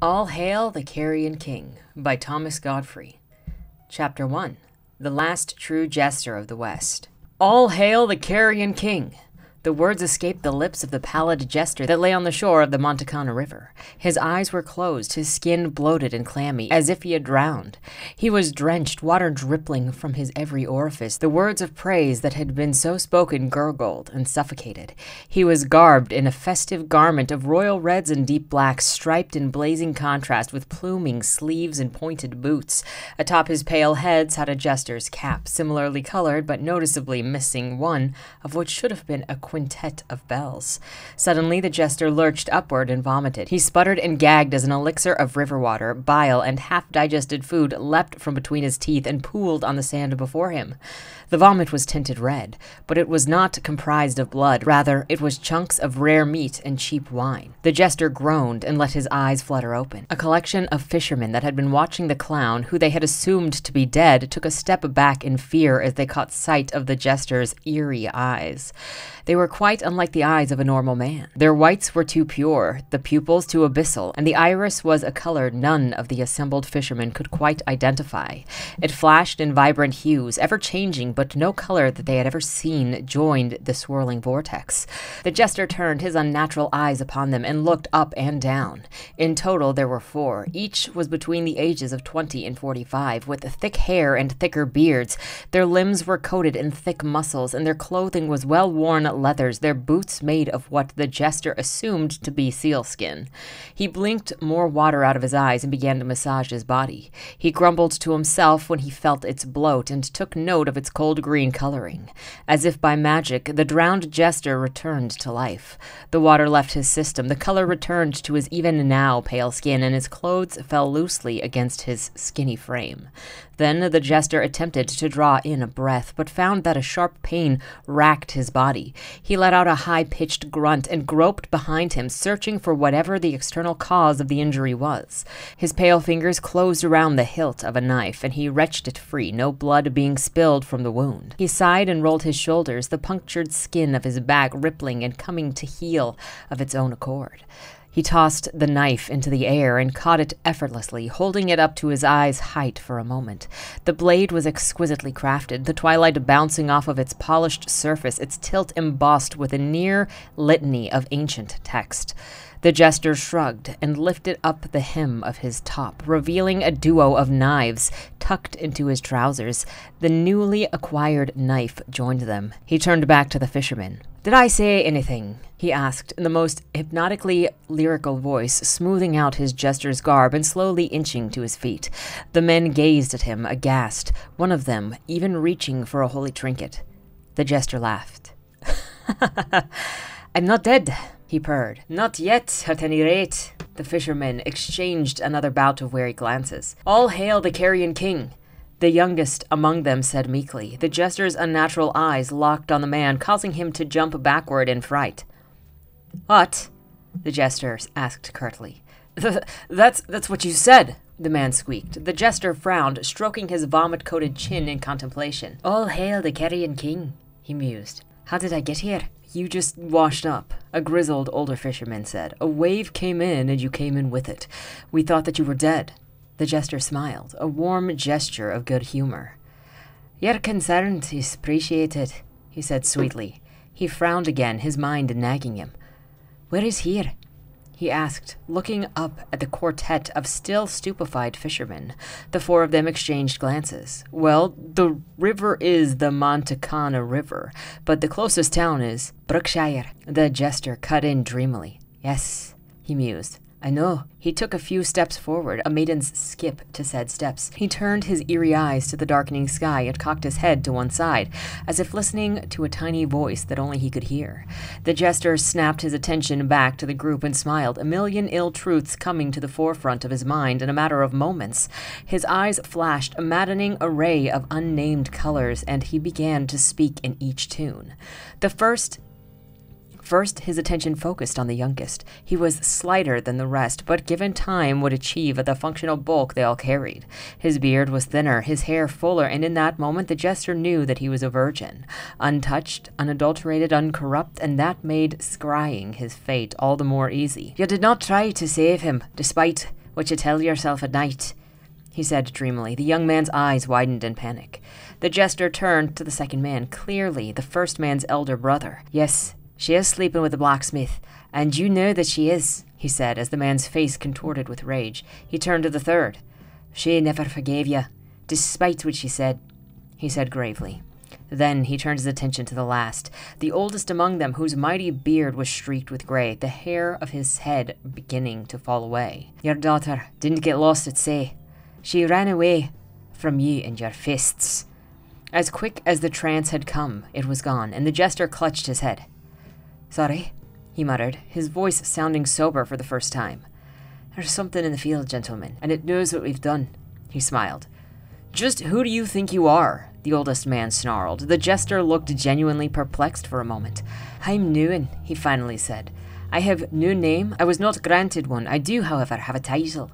All Hail the Carrion King by Thomas Godfrey. Chapter 1. The Last True Jester of the West. All hail the Carrion King! The words escaped the lips of the pallid jester that lay on the shore of the Montecana River. His eyes were closed, his skin bloated and clammy, as if he had drowned. He was drenched, water dripping from his every orifice. The words of praise that had been so spoken gurgled and suffocated. He was garbed in a festive garment of royal reds and deep blacks, striped in blazing contrast with pluming sleeves and pointed boots. Atop his pale head sat a jester's cap, similarly colored but noticeably missing one, of which should have been a quintet of bells. Suddenly the jester lurched upward and vomited. He sputtered and gagged as an elixir of river water, bile, and half-digested food leapt from between his teeth and pooled on the sand before him. The vomit was tinted red, but it was not comprised of blood. Rather, it was chunks of rare meat and cheap wine. The jester groaned and let his eyes flutter open. A collection of fishermen that had been watching the clown, who they had assumed to be dead, took a step back in fear as they caught sight of the jester's eerie eyes. They were quite unlike the eyes of a normal man. Their whites were too pure, the pupils too abyssal, and the iris was a color none of the assembled fishermen could quite identify. It flashed in vibrant hues, ever-changing, but no color that they had ever seen joined the swirling vortex. The jester turned his unnatural eyes upon them and looked up and down. In total, there were four. Each was between the ages of 20 and 45, with thick hair and thicker beards. Their limbs were coated in thick muscles, and their clothing was well-worn leathers, their boots made of what the jester assumed to be sealskin. He blinked more water out of his eyes and began to massage his body. He grumbled to himself when he felt its bloat and took note of its cold green coloring. As if by magic, the drowned jester returned to life. The water left his system, the color returned to his even now pale skin, and his clothes fell loosely against his skinny frame. Then the jester attempted to draw in a breath, but found that a sharp pain racked his body. He let out a high-pitched grunt and groped behind him, searching for whatever the external cause of the injury was. His pale fingers closed around the hilt of a knife, and he wrenched it free, no blood being spilled from the wound. He sighed and rolled his shoulders, the punctured skin of his back rippling and coming to heal of its own accord. He tossed the knife into the air and caught it effortlessly, holding it up to his eyes' height for a moment. The blade was exquisitely crafted, the twilight bouncing off of its polished surface, its tilt embossed with a near litany of ancient text. The jester shrugged and lifted up the hem of his top, revealing a duo of knives tucked into his trousers. The newly acquired knife joined them. He turned back to the fisherman. "Did I say anything?" he asked in the most hypnotically lyrical voice, smoothing out his jester's garb and slowly inching to his feet. The men gazed at him, aghast, one of them even reaching for a holy trinket. The jester laughed. "I'm not dead," he purred. "Not yet, at any rate." The fishermen exchanged another bout of wary glances. "All hail the Carrion King!" The youngest among them said meekly. The jester's unnatural eyes locked on the man, causing him to jump backward in fright. "What?" the jester asked curtly. That's what you said," the man squeaked. The jester frowned, stroking his vomit-coated chin in contemplation. "All hail the Carrion King," he mused. "How did I get here?" "You just washed up," a grizzled older fisherman said. "A wave came in, and you came in with it. We thought that you were dead." The jester smiled, a warm gesture of good humor. "Your concern is appreciated," he said sweetly. He frowned again, his mind nagging him. "Where is here?" he asked, looking up at the quartet of still stupefied fishermen. The four of them exchanged glances. "Well, the river is the Montecana River, but the closest town is Brookshire." The jester cut in dreamily. "Yes," he mused. "I know." He took a few steps forward, a maiden's skip to said steps. He turned his eerie eyes to the darkening sky and cocked his head to one side, as if listening to a tiny voice that only he could hear. The jester snapped his attention back to the group and smiled, a million ill truths coming to the forefront of his mind in a matter of moments. His eyes flashed a maddening array of unnamed colors, and he began to speak in each tune. First, his attention focused on the youngest. He was slighter than the rest, but given time would achieve the functional bulk they all carried. His beard was thinner, his hair fuller, and in that moment the jester knew that he was a virgin. Untouched, unadulterated, uncorrupt, and that made scrying his fate all the more easy. "You did not try to save him, despite what you tell yourself at night," he said dreamily. The young man's eyes widened in panic. The jester turned to the second man, clearly the first man's elder brother. "Yes, she is sleeping with the blacksmith, and you know that she is," he said, as the man's face contorted with rage. He turned to the third. "She never forgave you, despite what she said," he said gravely. Then he turned his attention to the last, the oldest among them, whose mighty beard was streaked with gray, the hair of his head beginning to fall away. "Your daughter didn't get lost at sea. She ran away from you and your fists." As quick as the trance had come, it was gone, and the jester clutched his head. "Sorry," he muttered, his voice sounding sober for the first time. "There's something in the field, gentlemen, and it knows what we've done," he smiled. "Just who do you think you are?" the oldest man snarled. The jester looked genuinely perplexed for a moment. "I'm Nguyen," he finally said. "I have no name. I was not granted one. I do, however, have a title.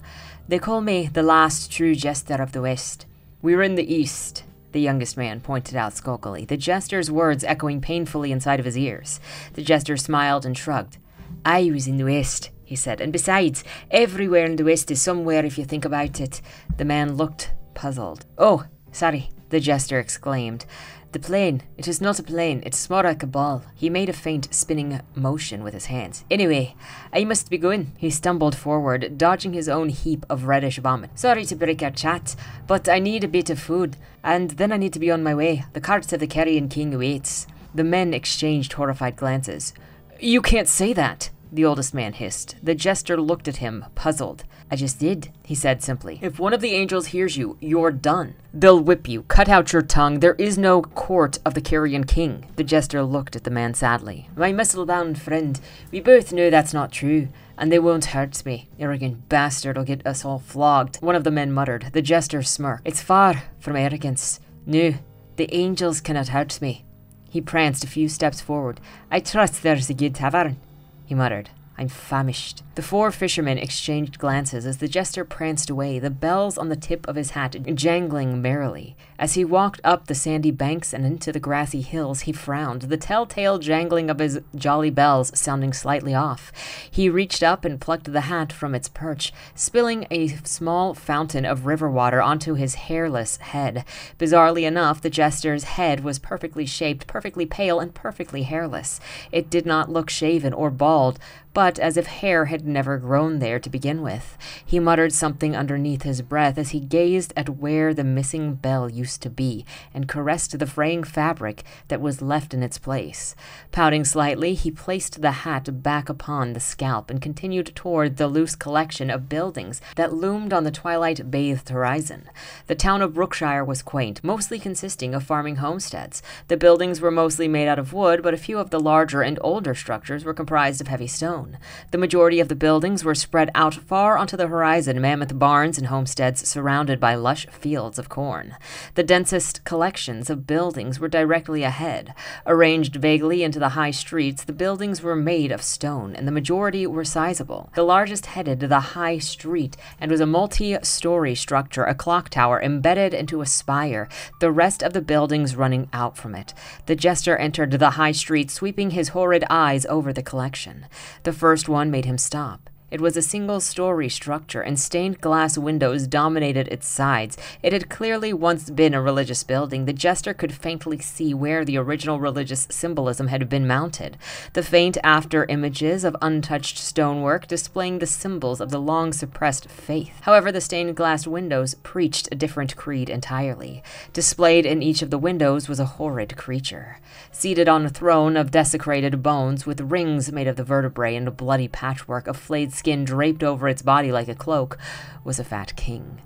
They call me the last true jester of the West." "We're in the East," the youngest man pointed out skulkily, the jester's words echoing painfully inside of his ears. The jester smiled and shrugged. "I was in the West," he said, "and besides, everywhere in the West is somewhere if you think about it." The man looked puzzled. "Oh, sorry," the jester exclaimed. "The plane. It is not a plane. It's more like a ball." He made a faint spinning motion with his hands. "Anyway, I must be going." He stumbled forward, dodging his own heap of reddish vomit. "Sorry to break our chat, but I need a bit of food, and then I need to be on my way. The cart of the Carrion King waits." The men exchanged horrified glances. "You can't say that," the oldest man hissed. The jester looked at him, puzzled. "I just did," he said simply. "If one of the angels hears you, you're done. They'll whip you, cut out your tongue. There is no court of the Carrion King." The jester looked at the man sadly. "My muscle-bound friend, we both know that's not true, and they won't hurt me. Arrogant bastard'll get us all flogged," one of the men muttered. The jester smirked. "It's far from arrogance. No, the angels cannot hurt me." He pranced a few steps forward. "I trust there's a good tavern," he muttered. "I'm famished." The four fishermen exchanged glances as the jester pranced away, the bells on the tip of his hat jangling merrily. As he walked up the sandy banks and into the grassy hills, he frowned, the telltale jangling of his jolly bells sounding slightly off. He reached up and plucked the hat from its perch, spilling a small fountain of river water onto his hairless head. Bizarrely enough, the jester's head was perfectly shaped, perfectly pale, and perfectly hairless. It did not look shaven or bald, but as if hair had never grown there to begin with. He muttered something underneath his breath as he gazed at where the missing bell used to be, and caressed the fraying fabric that was left in its place. Pouting slightly, he placed the hat back upon the scalp and continued toward the loose collection of buildings that loomed on the twilight-bathed horizon. The town of Brookshire was quaint, mostly consisting of farming homesteads. The buildings were mostly made out of wood, but a few of the larger and older structures were comprised of heavy stone. The majority of the buildings were spread out far onto the horizon, mammoth barns and homesteads surrounded by lush fields of corn. The densest collections of buildings were directly ahead. Arranged vaguely into the high streets, the buildings were made of stone, and the majority were sizable. The largest headed the high street and was a multi-story structure, a clock tower embedded into a spire, the rest of the buildings running out from it. The jester entered the high street, sweeping his horrid eyes over the collection. The first one made him stop. It was a single-story structure, and stained glass windows dominated its sides. It had clearly once been a religious building. The jester could faintly see where the original religious symbolism had been mounted. The faint after-images of untouched stonework displaying the symbols of the long-suppressed faith. However, the stained glass windows preached a different creed entirely. Displayed in each of the windows was a horrid creature, seated on a throne of desecrated bones, with rings made of the vertebrae and a bloody patchwork of flayed skin draped over its body like a cloak, was a fat king.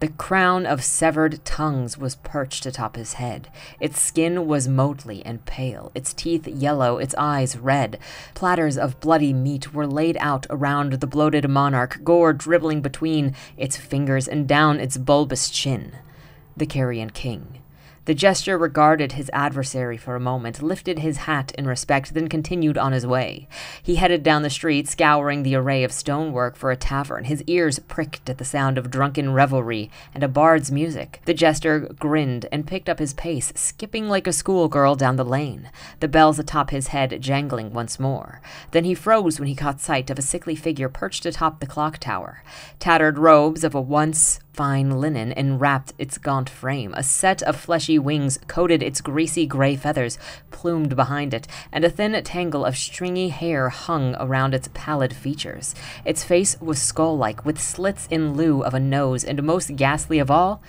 The crown of severed tongues was perched atop his head. Its skin was motley and pale, its teeth yellow, its eyes red. Platters of bloody meat were laid out around the bloated monarch, gore dribbling between its fingers and down its bulbous chin. The Carrion King. The jester regarded his adversary for a moment, lifted his hat in respect, then continued on his way. He headed down the street, scouring the array of stonework for a tavern. His ears pricked at the sound of drunken revelry and a bard's music. The jester grinned and picked up his pace, skipping like a schoolgirl down the lane, the bells atop his head jangling once more. Then he froze when he caught sight of a sickly figure perched atop the clock tower. Tattered robes of a once fine linen enwrapped its gaunt frame. A set of fleshy wings coated its greasy gray feathers, plumed behind it, and a thin tangle of stringy hair hung around its pallid features. Its face was skull-like, with slits in lieu of a nose, and most ghastly of all,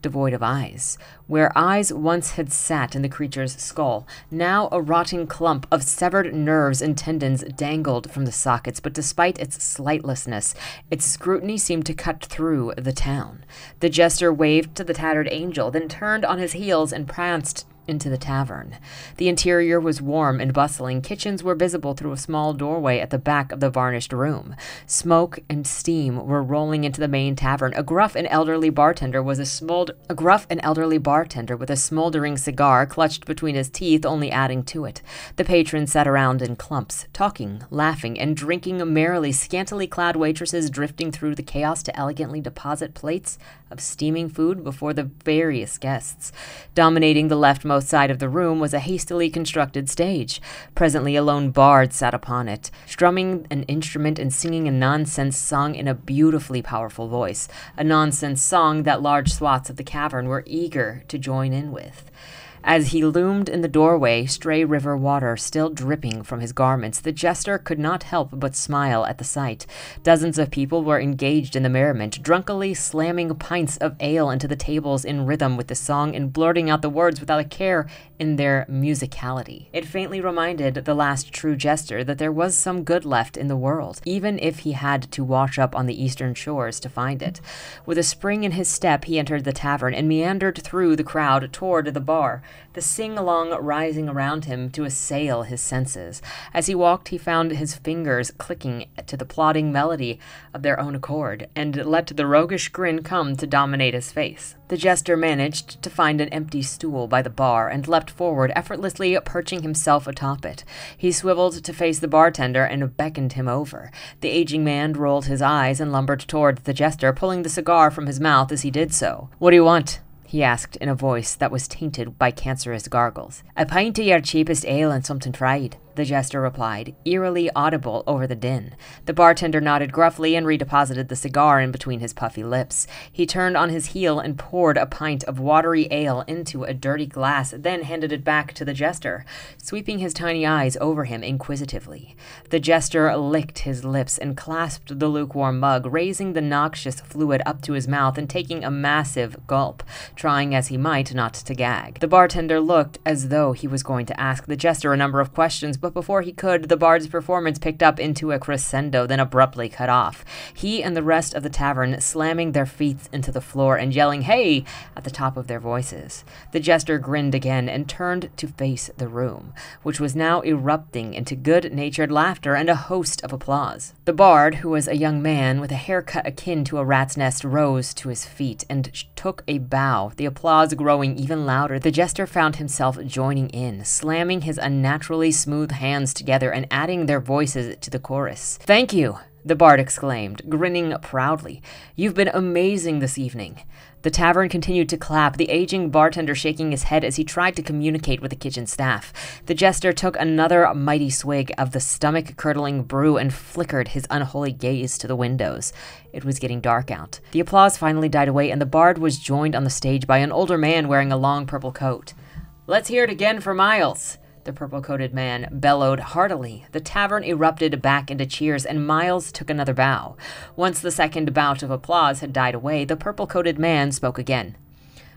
devoid of eyes. Where eyes once had sat in the creature's skull, now a rotting clump of severed nerves and tendons dangled from the sockets, but despite its slightlessness, its scrutiny seemed to cut through the town. The jester waved to the tattered angel, then turned on his heels and pranced into the tavern. The interior was warm and bustling. Kitchens were visible through a small doorway at the back of the varnished room. Smoke and steam were rolling into the main tavern. A gruff and elderly bartender with a smoldering cigar clutched between his teeth, only adding to it. The patrons sat around in clumps, talking, laughing, and drinking merrily, scantily clad waitresses drifting through the chaos to elegantly deposit plates of steaming food before the various guests. Dominating the leftmost side of the room was a hastily constructed stage. Presently a lone bard sat upon it, strumming an instrument and singing a nonsense song in a beautifully powerful voice, a nonsense song that large swaths of the cavern were eager to join in with. As he loomed in the doorway, stray river water still dripping from his garments, the jester could not help but smile at the sight. Dozens of people were engaged in the merriment, drunkenly slamming pints of ale into the tables in rhythm with the song and blurting out the words without a care in their musicality. It faintly reminded the last true jester that there was some good left in the world, even if he had to wash up on the eastern shores to find it. With a spring in his step, he entered the tavern and meandered through the crowd toward the bar, the sing-along rising around him to assail his senses. As he walked, he found his fingers clicking to the plodding melody of their own accord, and let the roguish grin come to dominate his face. The jester managed to find an empty stool by the bar and leapt forward, effortlessly perching himself atop it. He swiveled to face the bartender and beckoned him over. The aging man rolled his eyes and lumbered toward the jester, pulling the cigar from his mouth as he did so. "What do you want?" he asked in a voice that was tainted by cancerous gargles. "A pint of your cheapest ale and something fried," the jester replied, eerily audible over the din. The bartender nodded gruffly and redeposited the cigar in between his puffy lips. He turned on his heel and poured a pint of watery ale into a dirty glass, then handed it back to the jester, sweeping his tiny eyes over him inquisitively. The jester licked his lips and clasped the lukewarm mug, raising the noxious fluid up to his mouth and taking a massive gulp, trying as he might not to gag. The bartender looked as though he was going to ask the jester a number of questions, but before he could, the bard's performance picked up into a crescendo, then abruptly cut off. He and the rest of the tavern slamming their feet into the floor and yelling, "Hey!" at the top of their voices. The jester grinned again and turned to face the room, which was now erupting into good-natured laughter and a host of applause. The bard, who was a young man with a haircut akin to a rat's nest, rose to his feet and took a bow, the applause growing even louder. The jester found himself joining in, slamming his unnaturally smooth hands together and adding their voices to the chorus. "Thank you," the bard exclaimed, grinning proudly. "You've been amazing this evening." The tavern continued to clap, the aging bartender shaking his head as he tried to communicate with the kitchen staff. The jester took another mighty swig of the stomach-curdling brew and flickered his unholy gaze to the windows. It was getting dark out. The applause finally died away, and the bard was joined on the stage by an older man wearing a long purple coat. "Let's hear it again for Miles," the purple-coated man bellowed heartily. The tavern erupted back into cheers, and Miles took another bow. Once the second bout of applause had died away, the purple-coated man spoke again.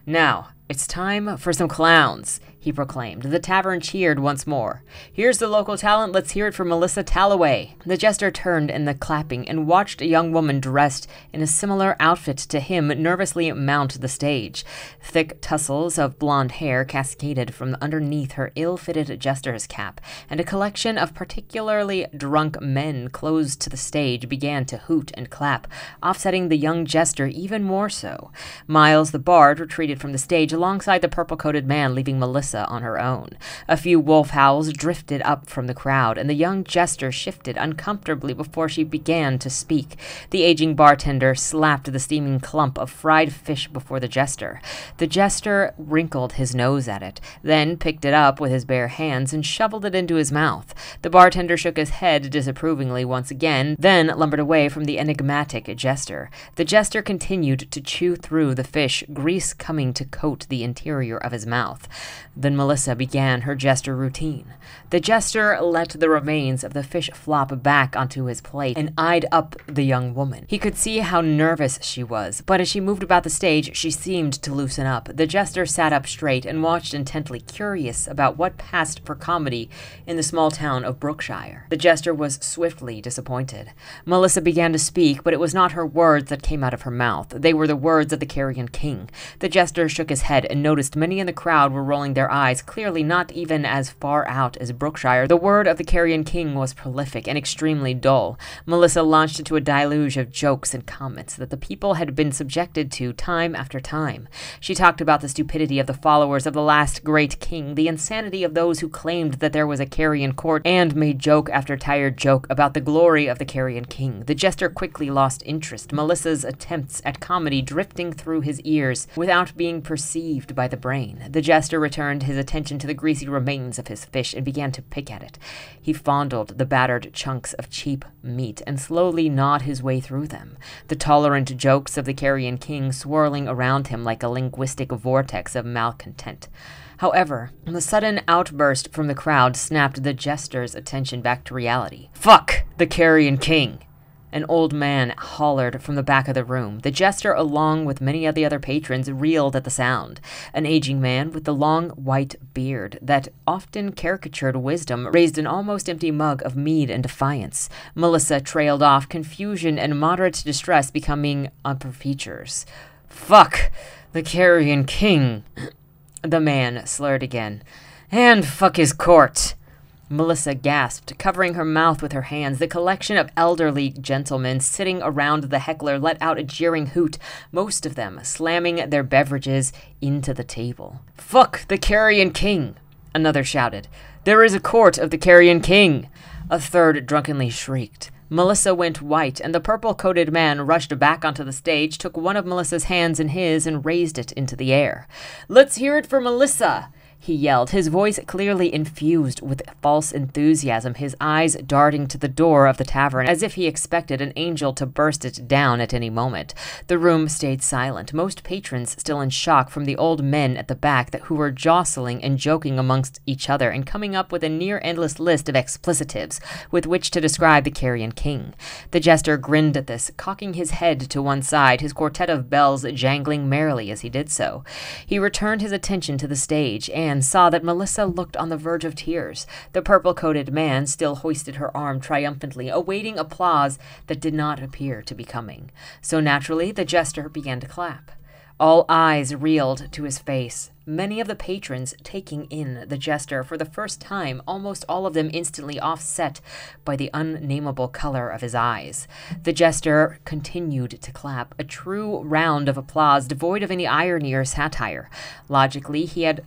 "Now, it's time for some clowns," he proclaimed. The tavern cheered once more. "Here's the local talent, let's hear it for Melissa Talloway." The jester turned in the clapping and watched a young woman dressed in a similar outfit to him nervously mount the stage. Thick tussles of blonde hair cascaded from underneath her ill-fitted jester's cap, and a collection of particularly drunk men close to the stage began to hoot and clap, offsetting the young jester even more so. Miles the bard retreated from the stage alongside the purple-coated man, leaving Melissa on her own. A few wolf howls drifted up from the crowd, and the young jester shifted uncomfortably before she began to speak. The aging bartender slapped the steaming clump of fried fish before the jester. The jester wrinkled his nose at it, then picked it up with his bare hands and shoveled it into his mouth. The bartender shook his head disapprovingly once again, then lumbered away from the enigmatic jester. The jester continued to chew through the fish, grease coming to coat the interior of his mouth. Then Melissa began her jester routine. The jester let the remains of the fish flop back onto his plate and eyed up the young woman. He could see how nervous she was, but as she moved about the stage, she seemed to loosen up. The jester sat up straight and watched intently, curious about what passed for comedy in the small town of Brookshire. The jester was swiftly disappointed. Melissa began to speak, but it was not her words that came out of her mouth. They were the words of the Carrion King. The jester shook his head and noticed many in the crowd were rolling their eyes, clearly not even as far out as Brookshire. The word of the Carrion King was prolific and extremely dull. Melissa launched into a deluge of jokes and comments that the people had been subjected to time after time. She talked about the stupidity of the followers of the last great king, the insanity of those who claimed that there was a Carrion court, and made joke after tired joke about the glory of the Carrion King. The jester quickly lost interest, Melissa's attempts at comedy drifting through his ears without being perceived by the brain. The jester returned his attention to the greasy remains of his fish and began to pick at it. He fondled the battered chunks of cheap meat and slowly gnawed his way through them, the tolerant jokes of the Carrion King swirling around him like a linguistic vortex of malcontent. However, the sudden outburst from the crowd snapped the jester's attention back to reality. "Fuck the Carrion King!" An old man hollered from the back of the room. The jester, along with many of the other patrons, reeled at the sound. An aging man with the long white beard that often caricatured wisdom raised an almost empty mug of mead in defiance. Melissa trailed off, confusion and moderate distress becoming upper features. "Fuck the Carrion King!" the man slurred again. "And fuck his court!" Melissa gasped, covering her mouth with her hands. The collection of elderly gentlemen sitting around the heckler let out a jeering hoot, most of them slamming their beverages into the table. "Fuck the Carrion King!" another shouted. "There is a court of the Carrion King!" a third drunkenly shrieked. Melissa went white, and the purple-coated man rushed back onto the stage, took one of Melissa's hands in his, and raised it into the air. "Let's hear it for Melissa!" he yelled, his voice clearly infused with false enthusiasm, his eyes darting to the door of the tavern as if he expected an angel to burst it down at any moment. The room stayed silent, most patrons still in shock from the old men at the back who were jostling and joking amongst each other and coming up with a near-endless list of expletives with which to describe the Carrion King. The jester grinned at this, cocking his head to one side, his quartet of bells jangling merrily as he did so. He returned his attention to the stage and saw that Melissa looked on the verge of tears. The purple-coated man still hoisted her arm triumphantly, awaiting applause that did not appear to be coming. So naturally, the jester began to clap. All eyes reeled to his face, many of the patrons taking in the jester for the first time, almost all of them instantly offset by the unnameable color of his eyes. The jester continued to clap, a true round of applause devoid of any irony or satire. Logically, he had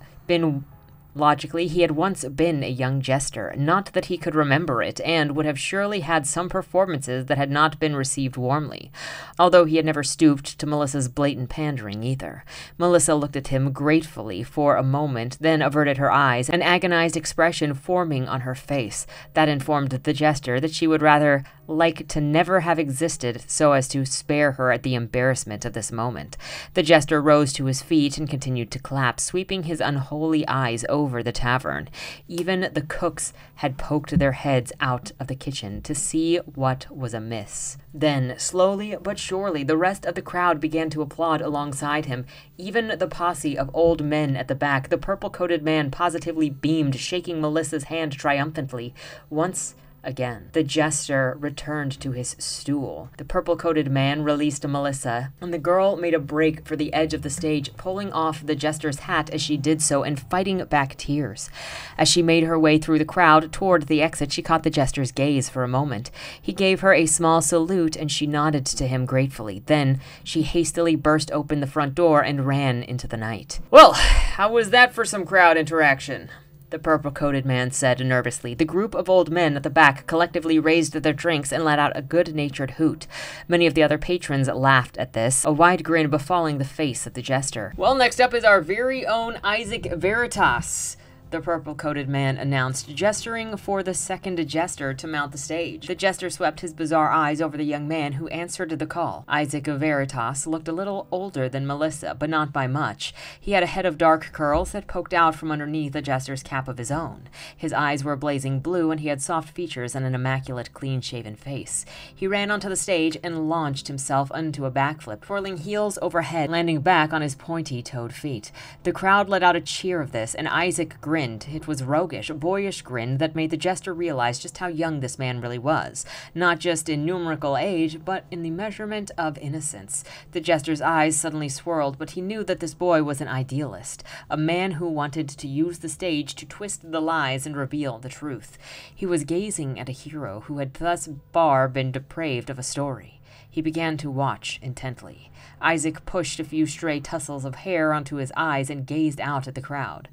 once been a young jester, not that he could remember it, and would have surely had some performances that had not been received warmly, although he had never stooped to Melissa's blatant pandering either. Melissa looked at him gratefully for a moment, then averted her eyes, an agonized expression forming on her face. That informed the jester that she would rather like to never have existed so as to spare her at the embarrassment of this moment. The jester rose to his feet and continued to clap, sweeping his unholy eyes over over the tavern. Even the cooks had poked their heads out of the kitchen to see what was amiss. Then, slowly but surely, the rest of the crowd began to applaud alongside him. Even the posse of old men at the back, the purple-coated man positively beamed, shaking Melissa's hand triumphantly. Once again, the jester returned to his stool. The purple-coated man released Melissa, and the girl made a break for the edge of the stage, pulling off the jester's hat as she did so and fighting back tears. As she made her way through the crowd toward the exit, she caught the jester's gaze for a moment. He gave her a small salute, and she nodded to him gratefully. Then she hastily burst open the front door and ran into the night. "Well, how was that for some crowd interaction?" the purple-coated man said nervously. The group of old men at the back collectively raised their drinks and let out a good-natured hoot. Many of the other patrons laughed at this, a wide grin befalling the face of the jester. "Well, next up is our very own Isaac Veritas," the purple-coated man announced, gesturing for the second jester to mount the stage. The jester swept his bizarre eyes over the young man who answered the call. Isaac Veritas looked a little older than Melissa, but not by much. He had a head of dark curls that poked out from underneath a jester's cap of his own. His eyes were blazing blue, and he had soft features and an immaculate, clean-shaven face. He ran onto the stage and launched himself into a backflip, twirling heels overhead, landing back on his pointy-toed feet. The crowd let out a cheer of this, and Isaac grinned. It was roguish, a boyish grin that made the jester realize just how young this man really was, not just in numerical age, but in the measurement of innocence. The jester's eyes suddenly swirled, but he knew that this boy was an idealist, a man who wanted to use the stage to twist the lies and reveal the truth. He was gazing at a hero who had thus far been deprived of a story. He began to watch intently. Isaac pushed a few stray tussles of hair onto his eyes and gazed out at the crowd.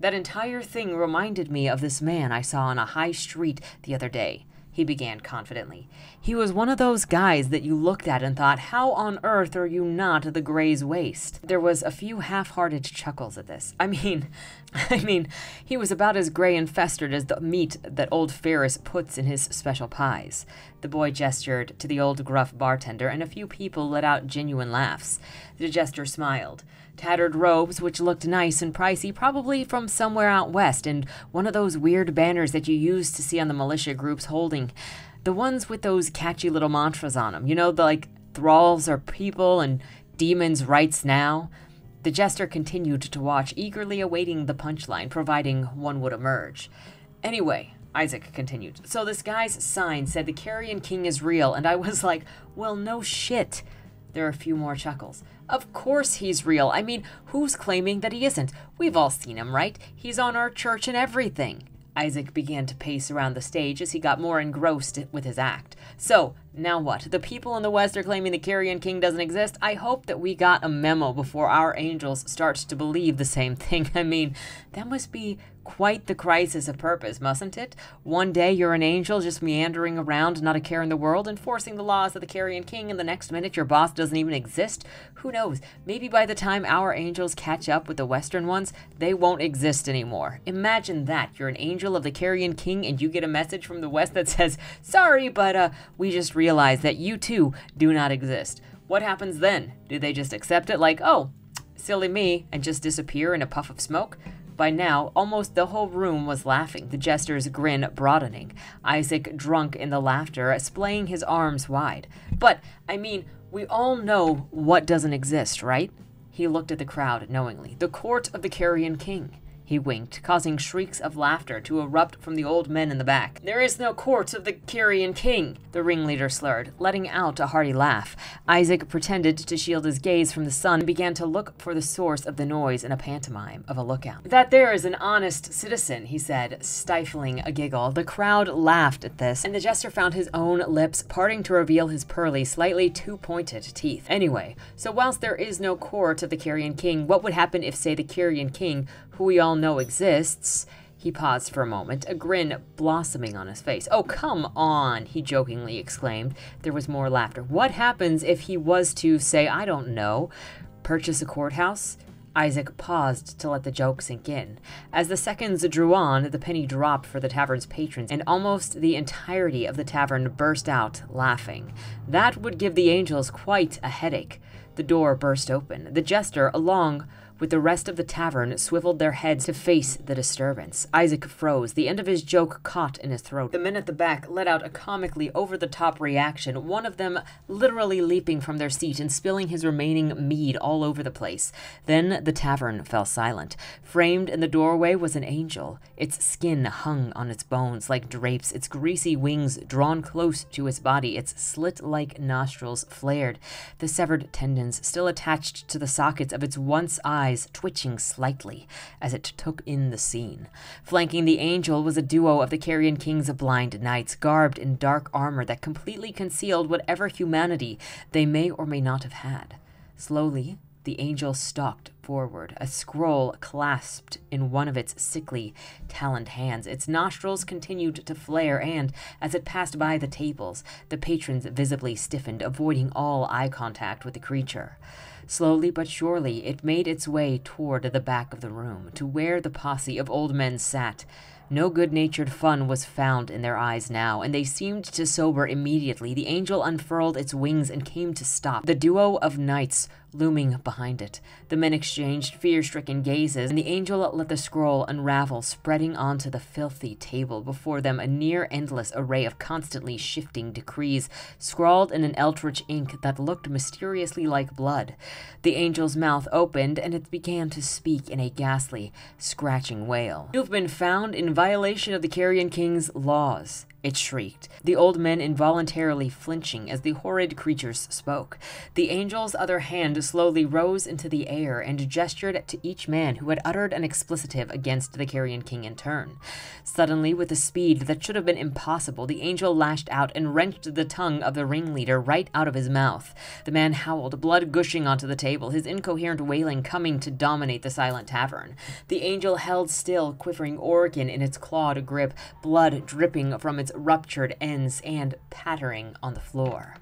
"That entire thing reminded me of this man I saw on a high street the other day," he began confidently. "He was one of those guys that you looked at and thought, how on earth are you not the Gray's waist?" There was a few half-hearted chuckles at this. I mean, he was about as gray and festered as the meat that old Ferris puts in his special pies. The boy gestured to the old gruff bartender, and a few people let out genuine laughs. The jester smiled. Tattered robes, which looked nice and pricey, probably from somewhere out west, and one of those weird banners that you used to see on the militia groups holding. The ones with those catchy little mantras on them. You know, like, thralls are people and demons' rights now. The jester continued to watch, eagerly awaiting the punchline, providing one would emerge. "Anyway," Isaac continued, "so this guy's sign said the Carrion King is real, and I was like, well, no shit." There are a few more chuckles. "Of course he's real. I mean, who's claiming that he isn't? We've all seen him, right? He's on our church and everything." Isaac began to pace around the stage as he got more engrossed with his act. "So, now what? The people in the West are claiming the Carrion King doesn't exist? I hope that we got a memo before our angels start to believe the same thing. I mean, that must be quite the crisis of purpose, mustn't it? One day you're an angel just meandering around, not a care in the world, enforcing the laws of the Carrion King, and the next minute your boss doesn't even exist? Who knows? Maybe by the time our angels catch up with the Western ones, they won't exist anymore. Imagine that. You're an angel of the Carrion King, and you get a message from the West that says, sorry, but we just realized that you too do not exist. What happens then? Do they just accept it like, oh, silly me, and just disappear in a puff of smoke?" By now, almost the whole room was laughing, the jester's grin broadening, Isaac drunk in the laughter, splaying his arms wide. "But, I mean, we all know what doesn't exist, right?" He looked at the crowd knowingly. "The court of the Carrion King," he winked, causing shrieks of laughter to erupt from the old men in the back. "There is no court of the Carrion King," the ringleader slurred, letting out a hearty laugh. Isaac pretended to shield his gaze from the sun and began to look for the source of the noise in a pantomime of a lookout. "That there is an honest citizen," he said, stifling a giggle. The crowd laughed at this, and the jester found his own lips parting to reveal his pearly, slightly too-pointed teeth. "Anyway, so whilst there is no court of the Carrion King, what would happen if, say, the Carrion King, who we all know exists," he paused for a moment, a grin blossoming on his face. "Oh, come on," he jokingly exclaimed. There was more laughter. "What happens if he was to, say, I don't know, purchase a courthouse?" Isaac paused to let the joke sink in. As the seconds drew on, the penny dropped for the tavern's patrons, and almost the entirety of the tavern burst out laughing. That would give the angels quite a headache. The door burst open. The jester, along with the rest of the tavern, swiveled their heads to face the disturbance. Isaac froze, the end of his joke caught in his throat. The men at the back let out a comically over-the-top reaction, one of them literally leaping from their seat and spilling his remaining mead all over the place. Then the tavern fell silent. Framed in the doorway was an angel. Its skin hung on its bones like drapes, its greasy wings drawn close to its body, its slit-like nostrils flared, the severed tendons still attached to the sockets of its once eyes twitching slightly as it took in the scene. Flanking the angel was a duo of the Carrion Kings of Blind Knights, garbed in dark armor that completely concealed whatever humanity they may or may not have had. Slowly, the angel stalked forward, a scroll clasped in one of its sickly, taloned hands. Its nostrils continued to flare, and, as it passed by the tables, the patrons visibly stiffened, avoiding all eye contact with the creature. Slowly but surely, it made its way toward the back of the room, to where the posse of old men sat. No good-natured fun was found in their eyes now, and they seemed to sober immediately. The angel unfurled its wings and came to stop, the duo of knights looming behind it. The men exchanged fear-stricken gazes, and the angel let the scroll unravel, spreading onto the filthy table before them a near-endless array of constantly shifting decrees, scrawled in an eldritch ink that looked mysteriously like blood. The angel's mouth opened, and it began to speak in a ghastly, scratching wail. "You've been found in violation of the Carrion King's laws," it shrieked, the old men involuntarily flinching as the horrid creatures spoke. The angel's other hand slowly rose into the air and gestured to each man who had uttered an explicative against the Carrion King in turn. Suddenly, with a speed that should have been impossible, the angel lashed out and wrenched the tongue of the ringleader right out of his mouth. The man howled, blood gushing onto the table, his incoherent wailing coming to dominate the silent tavern. The angel held still, quivering organ in its clawed grip, blood dripping from its ruptured ends and pattering on the floor.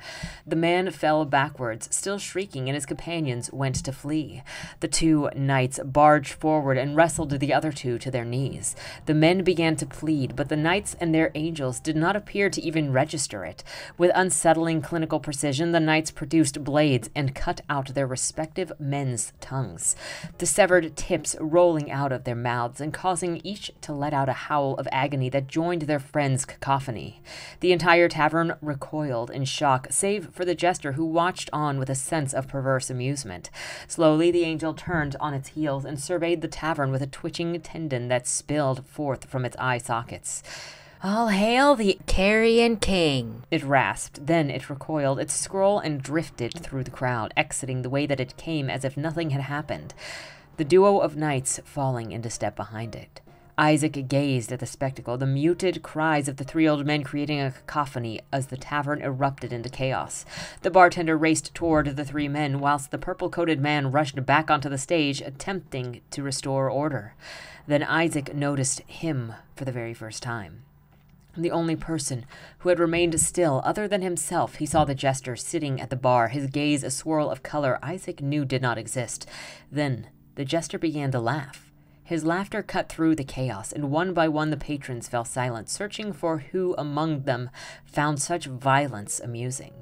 The man fell backwards, still shrieking, and his companions went to flee. The two knights barged forward and wrestled the other two to their knees. The men began to plead, but the knights and their angels did not appear to even register it. With unsettling clinical precision, the knights produced blades and cut out their respective men's tongues, the severed tips rolling out of their mouths and causing each to let out a howl of agony that joined their friends' cacophony. The entire tavern recoiled in shock, save for the jester, who watched on with a sense of perverse amusement. Slowly, the angel turned on its heels and surveyed the tavern with a twitching tendon that spilled forth from its eye sockets. "All hail the Carrion King," it rasped. Then it recoiled, its scroll, and drifted through the crowd, exiting the way that it came as if nothing had happened, the duo of knights falling into step behind it. Isaac gazed at the spectacle, the muted cries of the three old men creating a cacophony as the tavern erupted into chaos. The bartender raced toward the three men, whilst the purple-coated man rushed back onto the stage, attempting to restore order. Then Isaac noticed him for the very first time. The only person who had remained still, other than himself, he saw the jester sitting at the bar, his gaze a swirl of color Isaac knew did not exist. Then the jester began to laugh. His laughter cut through the chaos, and one by one the patrons fell silent, searching for who among them found such violence amusing.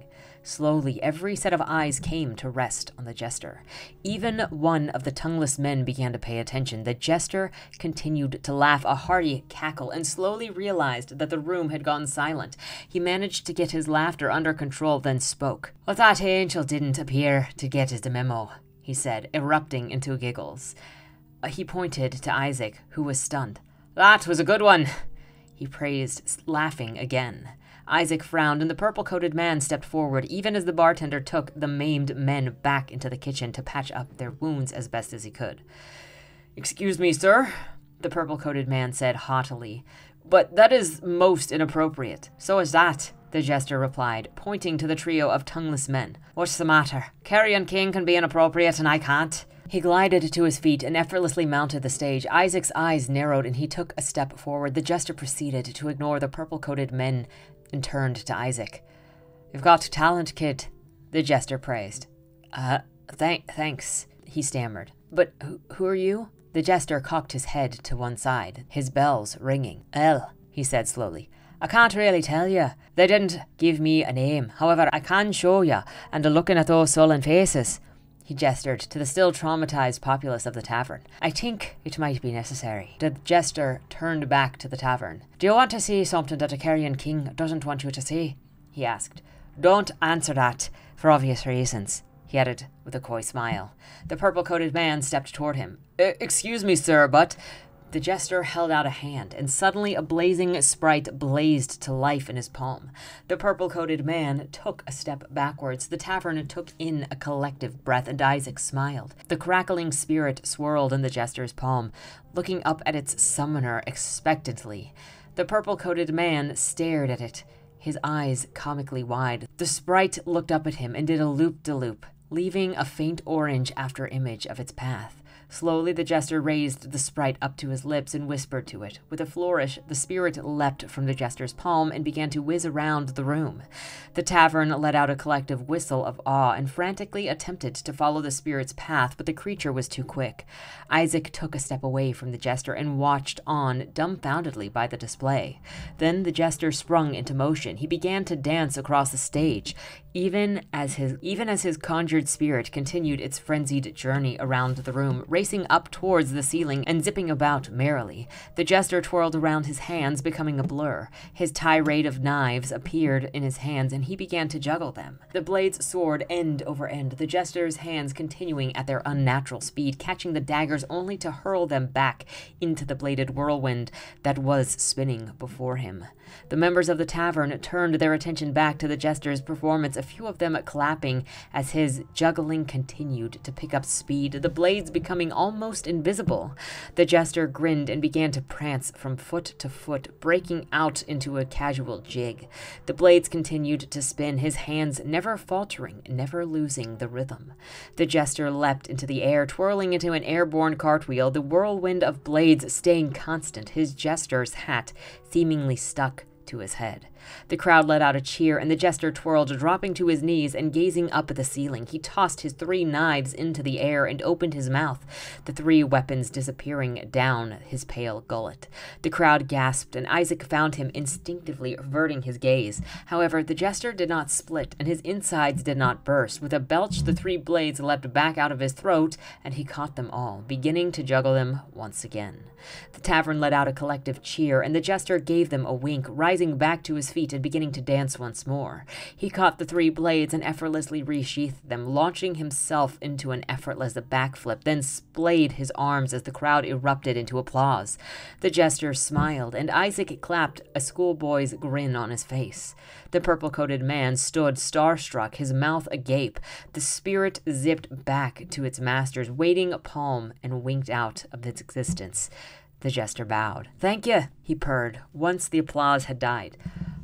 Slowly, every set of eyes came to rest on the jester. Even one of the tongueless men began to pay attention. The jester continued to laugh a hearty cackle and slowly realized that the room had gone silent. He managed to get his laughter under control, then spoke. "Well, that angel didn't appear to get the memo," he said, erupting into giggles. He pointed to Isaac, who was stunned. "That was a good one," he praised, laughing again. Isaac frowned, and the purple-coated man stepped forward, even as the bartender took the maimed men back into the kitchen to patch up their wounds as best as he could. "Excuse me, sir," the purple-coated man said haughtily, "but that is most inappropriate." "So is that," the jester replied, pointing to the trio of tongueless men. "What's the matter? Carrion King can be inappropriate, and I can't." He glided to his feet and effortlessly mounted the stage. Isaac's eyes narrowed, and he took a step forward. The jester proceeded to ignore the purple-coated men and turned to Isaac. "You've got talent, kid," the jester praised. Thanks, he stammered. "But who are you?" The jester cocked his head to one side, his bells ringing. "El," he said slowly. "I can't really tell you. They didn't give me a name. However, I can show you, and looking at those sullen faces..." He gestured to the still traumatized populace of the tavern. I think it might be necessary. The jester turned back to the tavern. Do you want to see something that the Carrion King doesn't want you to see? He asked. Don't answer that, for obvious reasons, he added with a coy smile. The purple-coated man stepped toward him. Excuse me, sir, but... The jester held out a hand, and suddenly a blazing sprite blazed to life in his palm. The purple-coated man took a step backwards. The tavern took in a collective breath, and Isaac smiled. The crackling spirit swirled in the jester's palm, looking up at its summoner expectantly. The purple-coated man stared at it, his eyes comically wide. The sprite looked up at him and did a loop-de-loop, leaving a faint orange after-image of its path. Slowly, the jester raised the sprite up to his lips and whispered to it. With a flourish, the spirit leapt from the jester's palm and began to whiz around the room. The tavern let out a collective whistle of awe and frantically attempted to follow the spirit's path, but the creature was too quick. Isaac took a step away from the jester and watched on, dumbfoundedly, by the display. Then the jester sprung into motion. He began to dance across the stage, even as his conjured spirit continued its frenzied journey around the room, racing up towards the ceiling and zipping about merrily. The jester twirled around his hands, becoming a blur. His tirade of knives appeared in his hands, and he began to juggle them. The blades soared end over end, the jester's hands continuing at their unnatural speed, catching the daggers only to hurl them back into the bladed whirlwind that was spinning before him. The members of the tavern turned their attention back to the jester's performance, a few of them clapping as his juggling continued to pick up speed, the blades becoming almost invisible. The jester grinned and began to prance from foot to foot, breaking out into a casual jig. The blades continued to spin, his hands never faltering, never losing the rhythm. The jester leapt into the air, twirling into an airborne cartwheel, the whirlwind of blades staying constant, his jester's hat seemingly stuck to his head. The crowd let out a cheer, and the jester twirled, dropping to his knees and gazing up at the ceiling. He tossed his three knives into the air and opened his mouth, the three weapons disappearing down his pale gullet. The crowd gasped, and Isaac found him instinctively averting his gaze. However, the jester did not split, and his insides did not burst. With a belch, the three blades leapt back out of his throat, and he caught them all, beginning to juggle them once again. The tavern let out a collective cheer, and the jester gave them a wink, rising back to his feet and beginning to dance once more. He caught the three blades and effortlessly resheathed them, launching himself into an effortless backflip, then splayed his arms as the crowd erupted into applause. The jester smiled, and Isaac clapped a schoolboy's grin on his face. The purple-coated man stood starstruck, his mouth agape. The spirit zipped back to its master's waiting palm and winked out of its existence. The jester bowed. "Thank you," he purred, once the applause had died.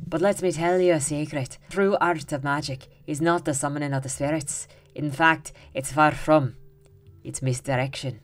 "But let me tell you a secret. True art of magic is not the summoning of the spirits. In fact, it's far from. It's misdirection."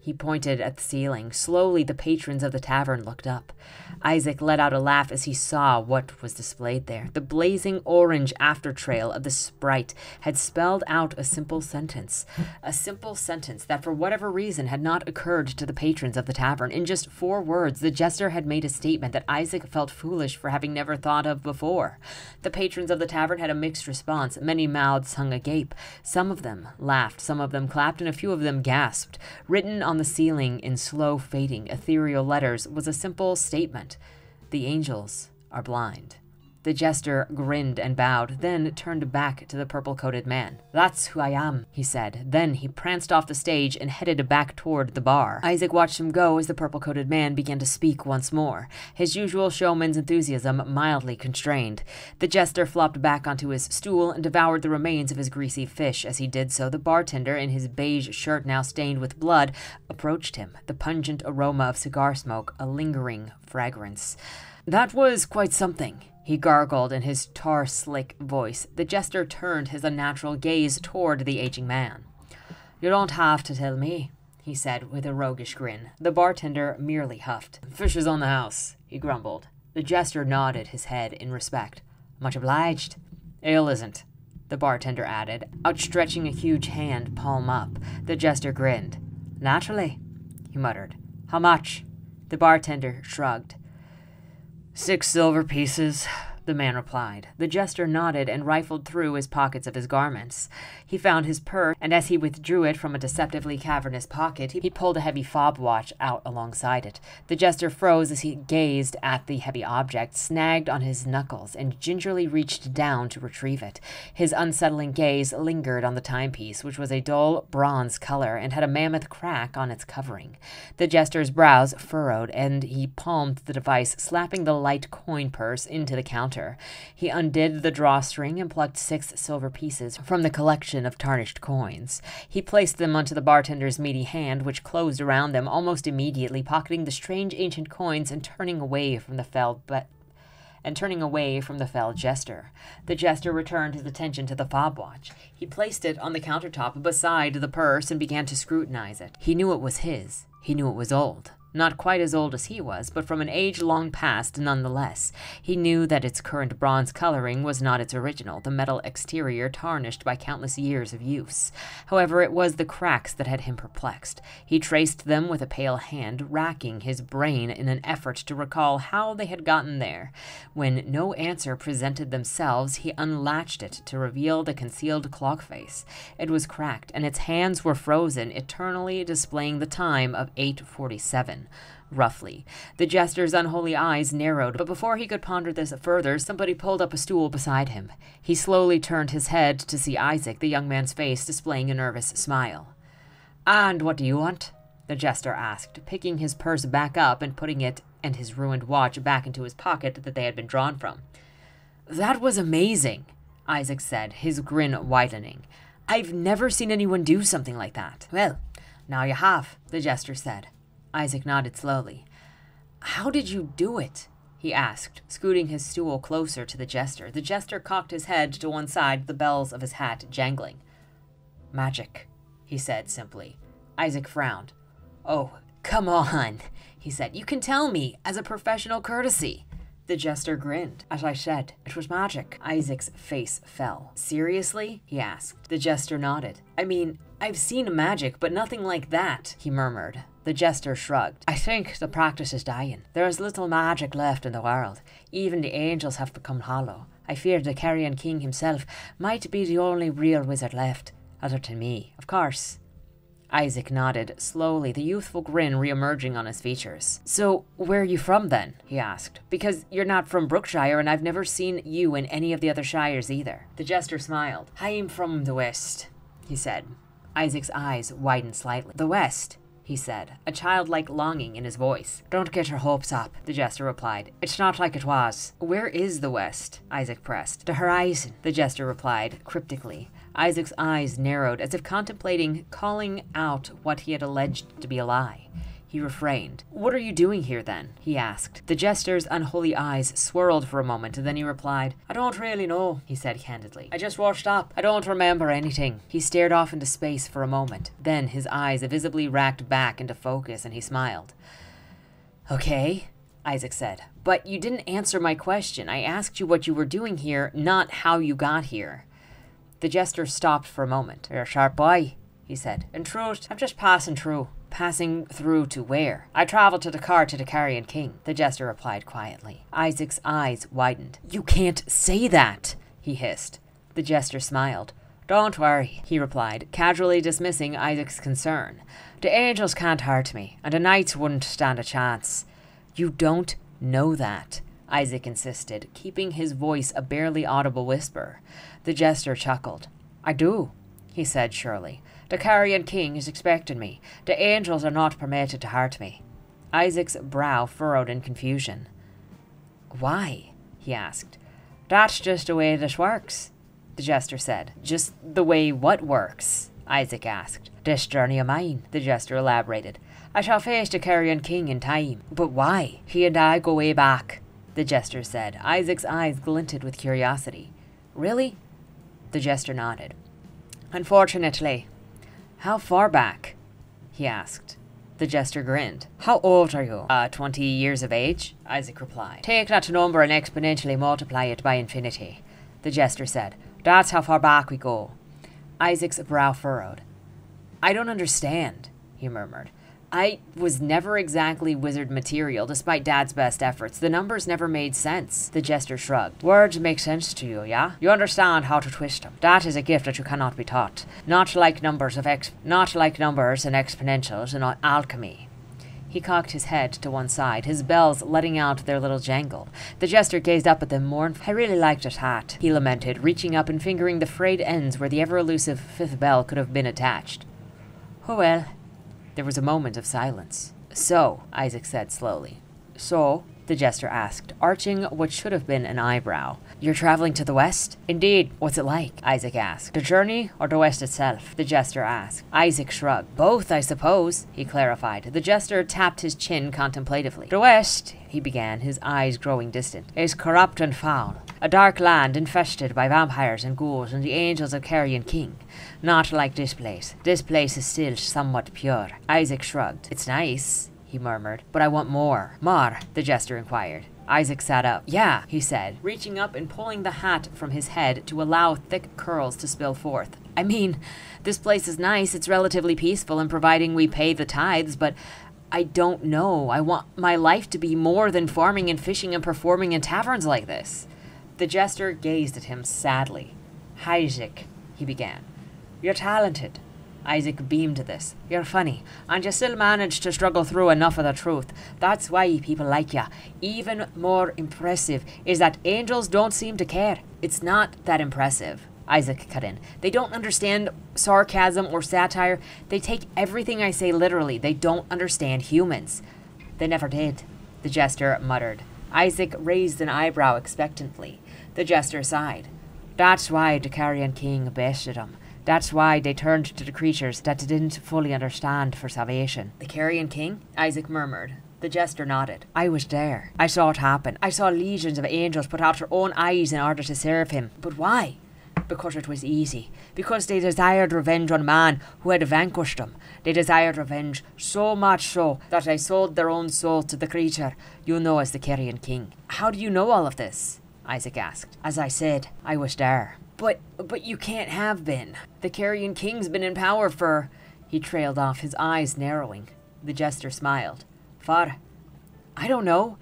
He pointed at the ceiling. Slowly, the patrons of the tavern looked up. Isaac let out a laugh as he saw what was displayed there. The blazing orange aftertrail of the sprite had spelled out a simple sentence. A simple sentence that, for whatever reason, had not occurred to the patrons of the tavern. In just 4 words, the jester had made a statement that Isaac felt foolish for having never thought of before. The patrons of the tavern had a mixed response. Many mouths hung agape. Some of them laughed, some of them clapped, and a few of them gasped. Written on the ceiling in slow fading ethereal letters was a simple statement: the angels are blind. The jester grinned and bowed, then turned back to the purple-coated man. "That's who I am," he said. Then he pranced off the stage and headed back toward the bar. Isaac watched him go as the purple-coated man began to speak once more, his usual showman's enthusiasm mildly constrained. The jester flopped back onto his stool and devoured the remains of his greasy fish. As he did so, the bartender, in his beige shirt now stained with blood, approached him, the pungent aroma of cigar smoke a lingering fragrance. "That was quite something," he gargled in his tar-slick voice. The jester turned his unnatural gaze toward the aging man. "You don't have to tell me," he said with a roguish grin. The bartender merely huffed. "Fish is on the house," he grumbled. The jester nodded his head in respect. "Much obliged." "Ale isn't," the bartender added, outstretching a huge hand palm up. The jester grinned. "Naturally," he muttered. "How much?" The bartender shrugged. 6 silver pieces, the man replied. The jester nodded and rifled through his pockets of his garments. He found his purse, and as he withdrew it from a deceptively cavernous pocket, he pulled a heavy fob watch out alongside it. The jester froze as he gazed at the heavy object, snagged on his knuckles, and gingerly reached down to retrieve it. His unsettling gaze lingered on the timepiece, which was a dull bronze color and had a mammoth crack on its covering. The jester's brows furrowed, and he palmed the device, slapping the light coin purse into the counter. He undid the drawstring and plucked 6 silver pieces from the collection of tarnished coins. He placed them onto the bartender's meaty hand, which closed around them almost immediately, pocketing the strange ancient coins and turning away from the fell jester. The jester returned his attention to the fob watch. He placed it on the countertop beside the purse and began to scrutinize it. He knew it was his. He knew it was old. Not quite as old as he was, but from an age long past nonetheless. He knew that its current bronze coloring was not its original, the metal exterior tarnished by countless years of use. However, it was the cracks that had him perplexed. He traced them with a pale hand, racking his brain in an effort to recall how they had gotten there. When no answer presented themselves, he unlatched it to reveal the concealed clock face. It was cracked, and its hands were frozen, eternally displaying the time of 8:47. Roughly. The jester's unholy eyes narrowed, but before he could ponder this further, somebody pulled up a stool beside him. He slowly turned his head to see Isaac, the young man's face displaying a nervous smile. "And what do you want?" the jester asked, picking his purse back up and putting it and his ruined watch back into his pocket that they had been drawn from. "That was amazing," Isaac said, his grin widening. "I've never seen anyone do something like that." "Well, now you have," the jester said. Isaac nodded slowly. "How did you do it?" he asked, scooting his stool closer to the jester. The jester cocked his head to one side, the bells of his hat jangling. "Magic," he said simply. Isaac frowned. "Oh, come on," he said. "You can tell me, as a professional courtesy." The jester grinned. "As I said, it was magic." Isaac's face fell. "Seriously?" he asked. The jester nodded. "I mean, I've seen magic, but nothing like that," he murmured. The jester shrugged. "I think the practice is dying. There is little magic left in the world. Even the angels have become hollow. I fear the Carrion King himself might be the only real wizard left, other than me, of course." Isaac nodded slowly, the youthful grin re-emerging on his features. "So, where are you from then?" he asked. "Because you're not from Brookshire, and I've never seen you in any of the other shires either." The jester smiled. "I'm from the West," he said. Isaac's eyes widened slightly. "The West?" he said, a childlike longing in his voice. "Don't get your hopes up," the jester replied. "It's not like it was." "Where is the West?" Isaac pressed. "The horizon," the jester replied cryptically. Isaac's eyes narrowed, as if contemplating calling out what he had alleged to be a lie. He refrained. "What are you doing here, then?" he asked. The jester's unholy eyes swirled for a moment, and then he replied. "I don't really know," he said candidly. "I just washed up. I don't remember anything." He stared off into space for a moment. Then his eyes visibly racked back into focus, and he smiled. "Okay," Isaac said. "But you didn't answer my question. I asked you what you were doing here, not how you got here." The jester stopped for a moment. "You're a sharp boy," he said. "In truth, I'm just passing through." "Passing through to where?" "I traveled to Dakar to the Carrion King," the jester replied quietly. Isaac's eyes widened. "You can't say that," he hissed. The jester smiled. "Don't worry," he replied, casually dismissing Isaac's concern. "The angels can't hurt me, and the knights wouldn't stand a chance." "You don't know that," Isaac insisted, keeping his voice a barely audible whisper. The jester chuckled. "I do," he said surely. "The Carrion King is expecting me. The angels are not permitted to hurt me." Isaac's brow furrowed in confusion. "Why?" he asked. "That's just the way this works," the jester said. "Just the way what works?" Isaac asked. "This journey of mine," the jester elaborated. "I shall face the Carrion King in time." "But why?" "He and I go way back," the jester said. Isaac's eyes glinted with curiosity. "Really?" the jester nodded. "Unfortunately." "How far back?" he asked. The jester grinned. "How old are you?" 20 years of age," Isaac replied. "Take that number and exponentially multiply it by infinity," the jester said. "That's how far back we go." Isaac's brow furrowed. "I don't understand," he murmured. I was never exactly wizard material, despite Dad's best efforts. The numbers never made sense. The jester shrugged. Words make sense to you, yeah? You understand how to twist them. That is a gift that you cannot be taught. Not like numbers and exponentials and alchemy. He cocked his head to one side, his bells letting out their little jangle. The jester gazed up at them mournfully. I really liked his hat, he lamented, reaching up and fingering the frayed ends where the ever-elusive fifth bell could have been attached. Oh well. There was a moment of silence. So, Isaac said slowly. So, the jester asked, arching what should have been an eyebrow. You're traveling to the west? Indeed. What's it like? Isaac asked. The journey or the west itself? The jester asked. Isaac shrugged. Both, I suppose, he clarified. The jester tapped his chin contemplatively. The west, he began, his eyes growing distant, is corrupt and foul. A dark land infested by vampires and ghouls and the angels of Carrion King. Not like this place. This place is still somewhat pure. Isaac shrugged. It's nice, he murmured, but I want more. More, the jester inquired. Isaac sat up. Yeah, he said, reaching up and pulling the hat from his head to allow thick curls to spill forth. I mean, this place is nice, it's relatively peaceful, and providing we pay the tithes, but I don't know. I want my life to be more than farming and fishing and performing in taverns like this. The jester gazed at him sadly. Isaac, he began. You're talented. Isaac beamed at this. You're funny, and you still manage to struggle through enough of the truth. That's why people like you. Even more impressive is that angels don't seem to care. It's not that impressive, Isaac cut in. They don't understand sarcasm or satire. They take everything I say literally. They don't understand humans. They never did, the jester muttered. Isaac raised an eyebrow expectantly. The jester sighed. That's why the Carrion King bested them. That's why they turned to the creatures that they didn't fully understand for salvation. The Carrion King? Isaac murmured. The jester nodded. I was there. I saw it happen. I saw legions of angels put out their own eyes in order to serve him. But why? Because it was easy. Because they desired revenge on man who had vanquished them. They desired revenge so much so that they sold their own soul to the creature you know as the Carrion King. How do you know all of this? Isaac asked. As I said, I was there. But you can't have been. The Carrion King's been in power for... He trailed off, his eyes narrowing. The jester smiled. For... I don't know.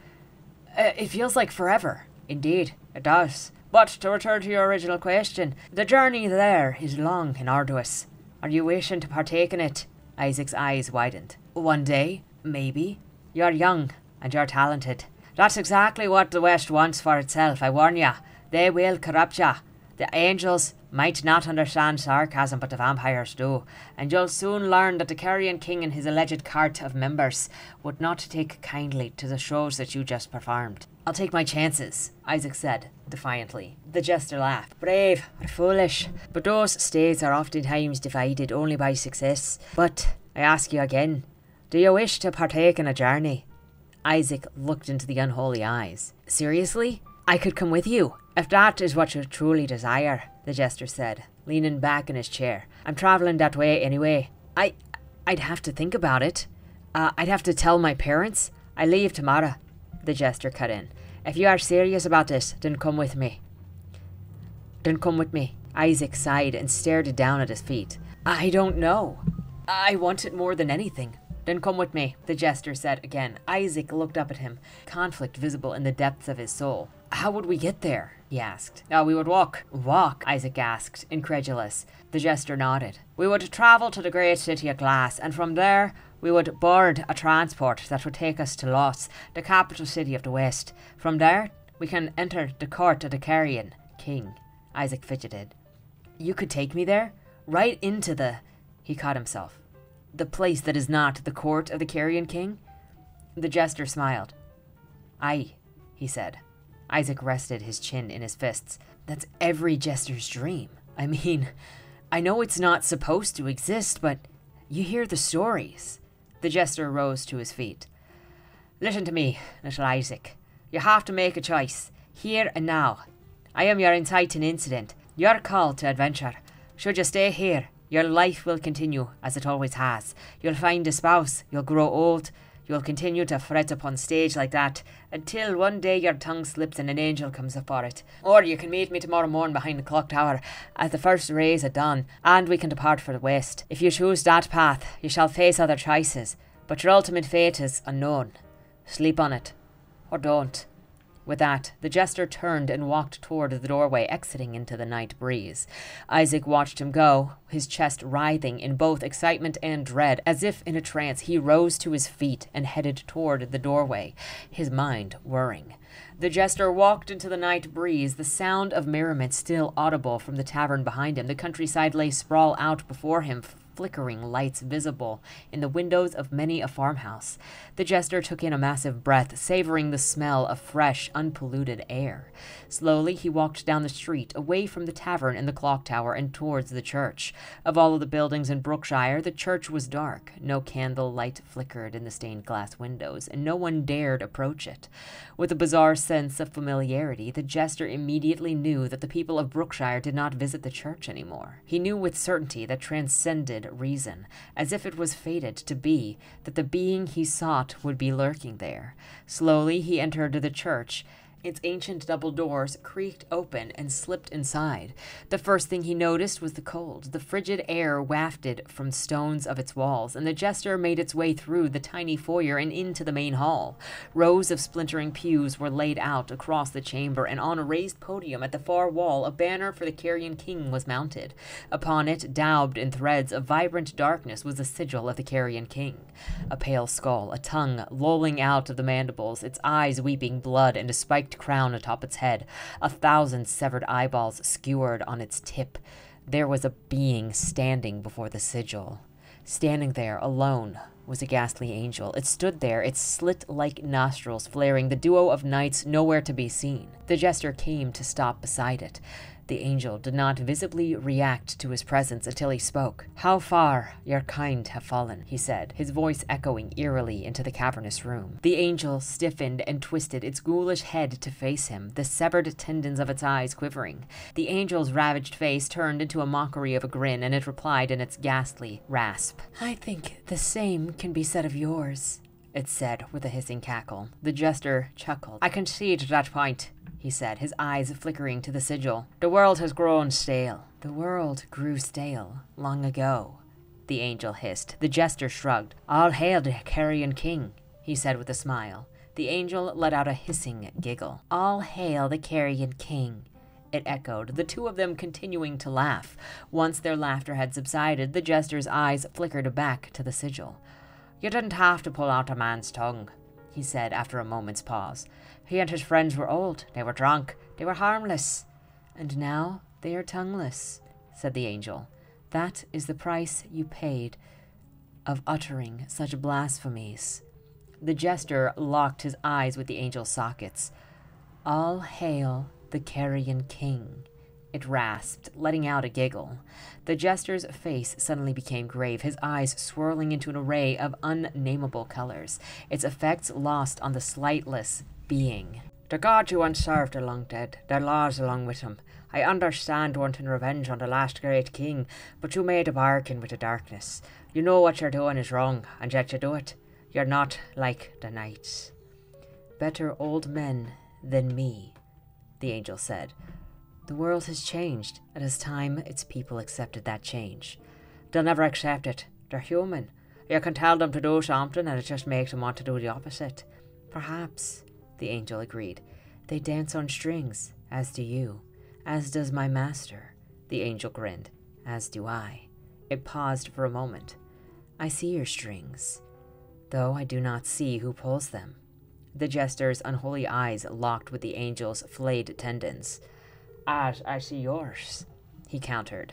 It feels like forever. Indeed, it does. But to return to your original question, the journey there is long and arduous. Are you wishing to partake in it? Isaac's eyes widened. One day, maybe. You're young, and you're talented. That's exactly what the West wants for itself, I warn ya. They will corrupt ya. The angels might not understand sarcasm, but the vampires do. And you'll soon learn that the Carrion King and his alleged cart of members would not take kindly to the shows that you just performed. I'll take my chances, Isaac said defiantly. The jester laughed. Brave or foolish, but those states are oftentimes divided only by success. But I ask you again, do you wish to partake in a journey? Isaac looked into the unholy eyes. Seriously? I could come with you, if that is what you truly desire, the jester said, leaning back in his chair. I'm traveling that way anyway. I'd have to think about it. I'd have to tell my parents. I leave tomorrow. The jester cut in. If you are serious about this, then come with me. Isaac sighed and stared down at his feet. I don't know. I want it more than anything. Then come with me, the jester said again. Isaac looked up at him, conflict visible in the depths of his soul. How would we get there? He asked. Oh, we would walk. Walk? Isaac asked, incredulous. The jester nodded. We would travel to the great city of Glass, and from there, we would board a transport that would take us to Loss, the capital city of the West. From there, we can enter the court of the Carrion King. Isaac fidgeted. You could take me there? Right into the... He caught himself. The place that is not the court of the Carrion King? The jester smiled. Aye, he said. Isaac rested his chin in his fists. That's every jester's dream. I mean, I know it's not supposed to exist, but you hear the stories. The jester rose to his feet. Listen to me, little Isaac. You have to make a choice, here and now. I am your inciting incident, your call to adventure. Should you stay here, your life will continue as it always has. You'll find a spouse, you'll grow old, you'll continue to fret upon stage like that, until one day your tongue slips and an angel comes up for it. Or you can meet me tomorrow morning behind the clock tower, at the first rays of dawn, and we can depart for the west. If you choose that path, you shall face other choices, but your ultimate fate is unknown. Sleep on it, or don't." With that, the jester turned and walked toward the doorway, exiting into the night breeze. Isaac watched him go, his chest writhing in both excitement and dread. As if in a trance, he rose to his feet and headed toward the doorway, his mind whirring. The jester walked into the night breeze, the sound of merriment still audible from the tavern behind him. The countryside lay sprawl out before him, flickering lights visible in the windows of many a farmhouse. The jester took in a massive breath, savoring the smell of fresh, unpolluted air. Slowly, he walked down the street, away from the tavern and the clock tower, and towards the church. Of all of the buildings in Brookshire, the church was dark. No candle light flickered in the stained glass windows, and no one dared approach it. With a bizarre sense of familiarity, the jester immediately knew that the people of Brookshire did not visit the church anymore. He knew with certainty that transcended reason, as if it was fated to be, that the being he sought would be lurking there. Slowly he entered the church. Its ancient double doors creaked open and slipped inside. The first thing he noticed was the cold. The frigid air wafted from stones of its walls, and the jester made its way through the tiny foyer and into the main hall. Rows of splintering pews were laid out across the chamber, and on a raised podium at the far wall, a banner for the Carrion King was mounted. Upon it, daubed in threads of vibrant darkness, was the sigil of the Carrion King. A pale skull, a tongue lolling out of the mandibles, its eyes weeping blood, and a spiked crown atop its head, 1,000 severed eyeballs skewered on its tip. There was a being standing before the sigil. Standing there, alone, was a ghastly angel. It stood there, its slit-like nostrils flaring, the duo of knights nowhere to be seen. The jester came to stop beside it. The angel did not visibly react to his presence until he spoke. "How far your kind have fallen," he said, his voice echoing eerily into the cavernous room. The angel stiffened and twisted its ghoulish head to face him, the severed tendons of its eyes quivering. The angel's ravaged face turned into a mockery of a grin, and it replied in its ghastly rasp. "I think the same can be said of yours," it said with a hissing cackle. The jester chuckled. "I concede that point," he said, his eyes flickering to the sigil. "The world has grown stale." "The world grew stale long ago," the angel hissed. The jester shrugged. "All hail the Carrion King," he said with a smile. The angel let out a hissing giggle. "All hail the Carrion King," it echoed, the two of them continuing to laugh. Once their laughter had subsided, the jester's eyes flickered back to the sigil. "You didn't have to pull out a man's tongue," he said after a moment's pause. "He and his friends were old, they were drunk, they were harmless. And now they are tongueless," said the angel. "That is the price you paid of uttering such blasphemies." The jester locked his eyes with the angel's sockets. "All hail the Carrion King," it rasped, letting out a giggle. The jester's face suddenly became grave, his eyes swirling into an array of unnameable colors, its effects lost on the slightless being. "The gods you once served are long dead, their laws along with them. I understand wanting revenge on the last great king, but you made a bargain with the darkness. You know what you're doing is wrong, and yet you do it. You're not like the knights." "Better old men than me," the angel said. "The world has changed, and as time, its people accepted that change." "They'll never accept it. They're human. You can tell them to do something, and it just makes them want to do the opposite." "Perhaps," the angel agreed. "They dance on strings, as do you. As does my master," the angel grinned. "As do I." It paused for a moment. "I see your strings, though I do not see who pulls them." The jester's unholy eyes locked with the angel's flayed tendons. "As I see yours," he countered.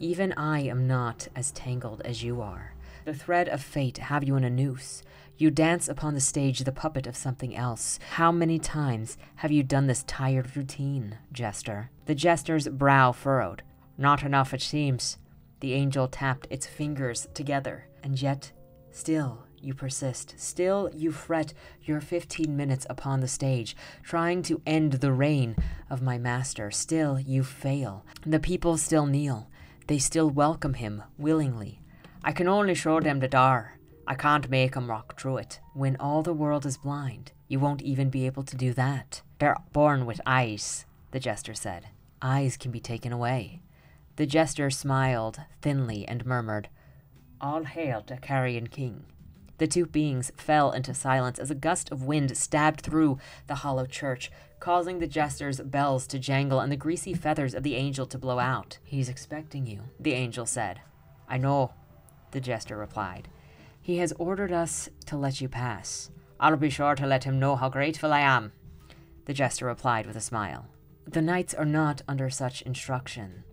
"Even I am not as tangled as you are. The thread of fate have you in a noose. You dance upon the stage the puppet of something else. How many times have you done this tired routine, jester?" The jester's brow furrowed. "Not enough, it seems." The angel tapped its fingers together. "And yet, still you persist. Still you fret your 15 minutes upon the stage, trying to end the reign of my master. Still you fail. The people still kneel. They still welcome him willingly." "I can only show them the door. I can't make them walk through it." "When all the world is blind, you won't even be able to do that." "They're born with eyes," the jester said. "Eyes can be taken away." The jester smiled thinly and murmured, "All hail the Carrion King." The two beings fell into silence as a gust of wind stabbed through the hollow church, causing the jester's bells to jangle and the greasy feathers of the angel to blow out. "He's expecting you," the angel said. "I know," the jester replied. "He has ordered us to let you pass." "I'll be sure to let him know how grateful I am," the jester replied with a smile. "The knights are not under such instruction."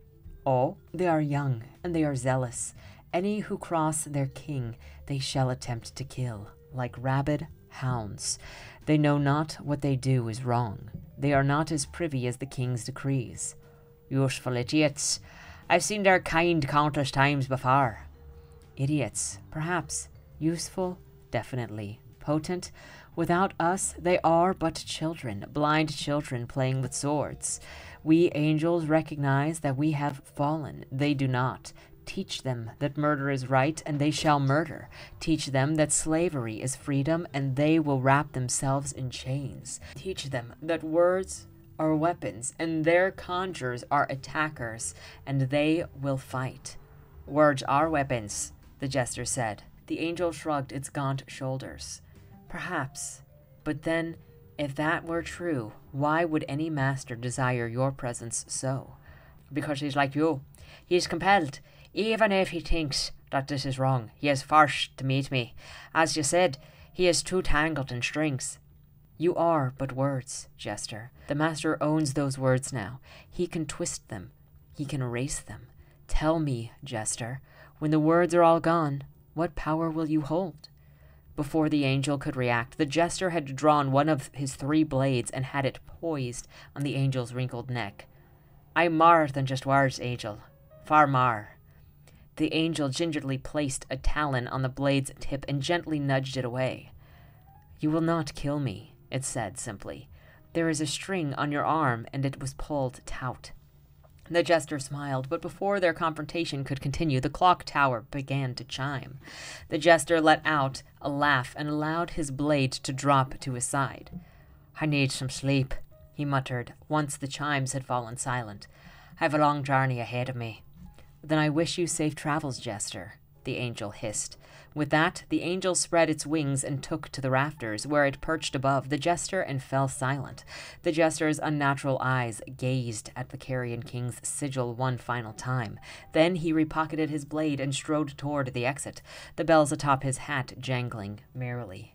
"Oh?" "They are young, and they are zealous. Any who cross their king, they shall attempt to kill, like rabid hounds. They know not what they do is wrong. They are not as privy as the king's decrees." "Useful idiots. I've seen their kind countless times before." "Idiots, perhaps. Useful, definitely. Potent. Without us, they are but children, blind children playing with swords. We angels recognize that we have fallen. They do not. Teach them that murder is right, and they shall murder. Teach them that slavery is freedom, and they will wrap themselves in chains. Teach them that words are weapons, and their conjurers are attackers, and they will fight." "Words are weapons," the jester said. The angel shrugged its gaunt shoulders. "Perhaps. But then, if that were true, why would any master desire your presence so?" "Because he's like you. He is compelled. Even if he thinks that this is wrong, he is forced to meet me. As you said, he is too tangled in strings." "You are but words, jester. The master owns those words now. He can twist them. He can erase them. Tell me, jester, when the words are all gone, what power will you hold?" Before the angel could react, the jester had drawn one of his three blades and had it poised on the angel's wrinkled neck. "I'm more than just words, angel. Far more." The angel gingerly placed a talon on the blade's tip and gently nudged it away. "You will not kill me," it said simply. "There is a string on your arm," and it was pulled taut. The jester smiled, but before their confrontation could continue, the clock tower began to chime. The jester let out a laugh and allowed his blade to drop to his side. "I need some sleep," he muttered, once the chimes had fallen silent. "I have a long journey ahead of me." "Then I wish you safe travels, jester," the angel hissed. With that, the angel spread its wings and took to the rafters, where it perched above the jester and fell silent. The jester's unnatural eyes gazed at the Carrion King's sigil one final time. Then he repocketed his blade and strode toward the exit, the bells atop his hat jangling merrily.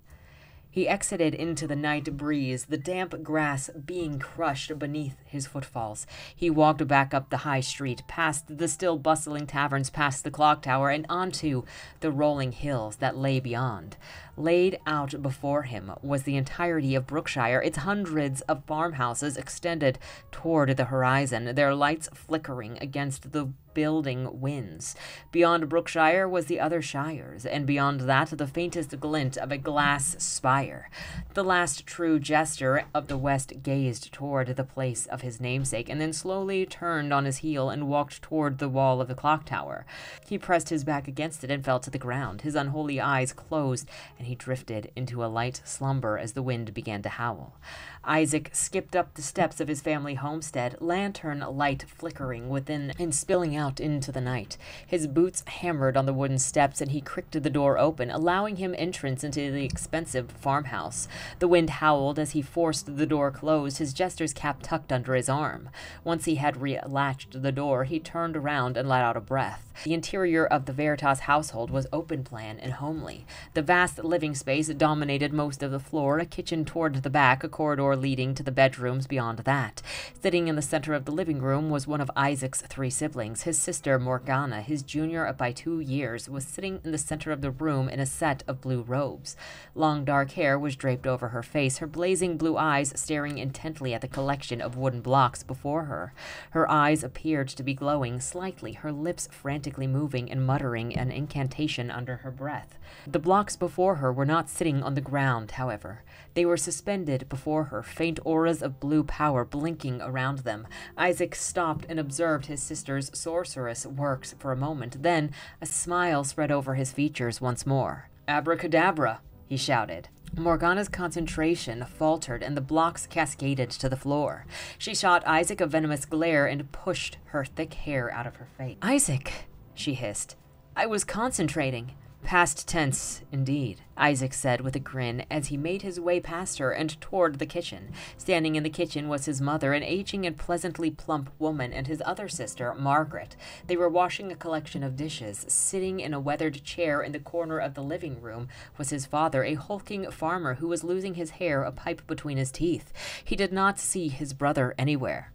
He exited into the night breeze, the damp grass being crushed beneath his footfalls. He walked back up the high street, past the still bustling taverns, past the clock tower, and onto the rolling hills that lay beyond. Laid out before him was the entirety of Brookshire, its hundreds of farmhouses extended toward the horizon, their lights flickering against the building winds. Beyond Brookshire was the other shires, and beyond that the faintest glint of a glass spire. The last true jester of the west gazed toward the place of his namesake, and then slowly turned on his heel and walked toward the wall of the clock tower. He pressed his back against it and fell to the ground. His unholy eyes closed, and he drifted into a light slumber as the wind began to howl. Isaac skipped up the steps of his family homestead, lantern light flickering within and spilling out into the night. His boots hammered on the wooden steps, and he cricked the door open, allowing him entrance into the expensive farmhouse. The wind howled as he forced the door closed, his jester's cap tucked under his arm. Once he had relatched the door, he turned around and let out a breath. The interior of the Veritas household was open plan and homely. The vast living space dominated most of the floor, a kitchen toward the back, a corridor leading to the bedrooms beyond that. Sitting in the center of the living room was one of Isaac's three siblings. His sister, Morgana, his junior by 2 years, was sitting in the center of the room in a set of blue robes. Long dark hair was draped over her face, her blazing blue eyes staring intently at the collection of wooden blocks before her. Her eyes appeared to be glowing slightly, her lips frantically moving and muttering an incantation under her breath. The blocks before her were not sitting on the ground, however. They were suspended before her, faint auras of blue power blinking around them. Isaac stopped and observed his sister's sorceress works for a moment, then a smile spread over his features once more. "Abracadabra!" he shouted. Morgana's concentration faltered, and the blocks cascaded to the floor. She shot Isaac a venomous glare and pushed her thick hair out of her face. "Isaac," she hissed, "I was concentrating." Past tense, indeed, Isaac said with a grin as he made his way past her and toward the kitchen. Standing in the kitchen was his mother, an aging and pleasantly plump woman, and his other sister, Margaret. They were washing a collection of dishes. Sitting in a weathered chair in the corner of the living room was his father, a hulking farmer who was losing his hair, a pipe between his teeth. He did not see his brother anywhere.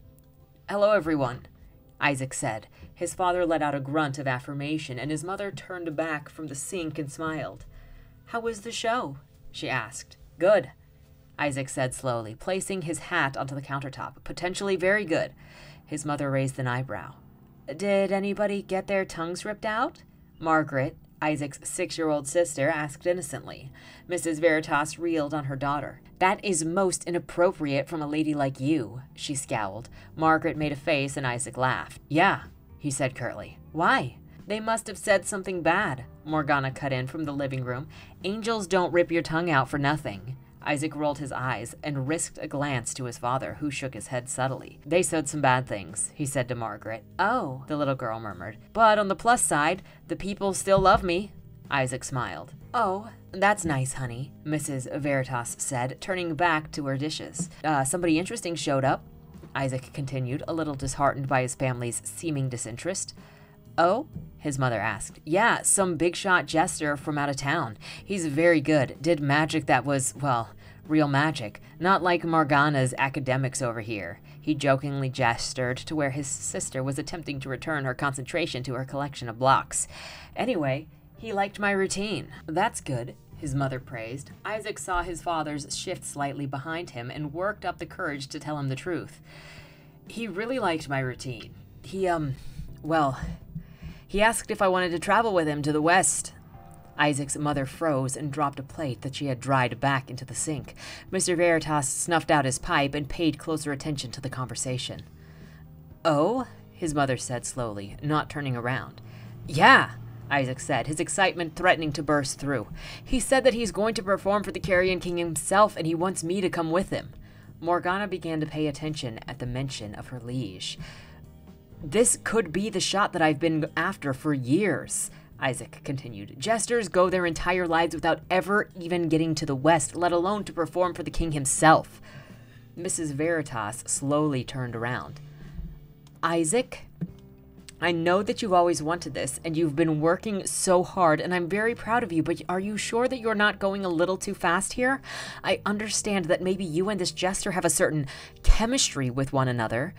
"Hello, everyone," Isaac said. His father let out a grunt of affirmation, and his mother turned back from the sink and smiled. "How was the show?" she asked. "Good," Isaac said slowly, placing his hat onto the countertop. "Potentially very good." His mother raised an eyebrow. "Did anybody get their tongues ripped out?" Margaret, Isaac's 6-year-old sister, asked innocently. Mrs. Veritas reeled on her daughter. "That is most inappropriate from a lady like you," she scowled. Margaret made a face and Isaac laughed. "Yeah," he said curtly. "Why? They must have said something bad," Morgana cut in from the living room. "Angels don't rip your tongue out for nothing." Isaac rolled his eyes and risked a glance to his father, who shook his head subtly. "They said some bad things," he said to Margaret. "Oh," the little girl murmured. "But on the plus side, the people still love me." Isaac smiled. "Oh, that's nice, honey," Mrs. Veritas said, turning back to her dishes. Somebody interesting showed up," Isaac continued, a little disheartened by his family's seeming disinterest. "Oh?" his mother asked. "Yeah, some big-shot jester from out of town. He's very good, did magic that was, well, real magic, not like Morgana's academics over here." He jokingly gestured to where his sister was attempting to return her concentration to her collection of blocks. "Anyway, he liked my routine." "That's good," his mother praised. Isaac saw his father's shift slightly behind him and worked up the courage to tell him the truth. "He really liked my routine. He asked if I wanted to travel with him to the west." Isaac's mother froze and dropped a plate that she had dried back into the sink. Mr. Veritas snuffed out his pipe and paid closer attention to the conversation. "Oh?" his mother said slowly, not turning around. "Yeah," Isaac said, his excitement threatening to burst through. "He said that he's going to perform for the Carrion King himself, and he wants me to come with him." Morgana began to pay attention at the mention of her liege. "This could be the shot that I've been after for years," Isaac continued. "Jesters go their entire lives without ever even getting to the West, let alone to perform for the king himself." Mrs. Veritas slowly turned around. "Isaac, I know that you've always wanted this, and you've been working so hard, and I'm very proud of you, but are you sure that you're not going a little too fast here? I understand that maybe you and this jester have a certain chemistry with one another."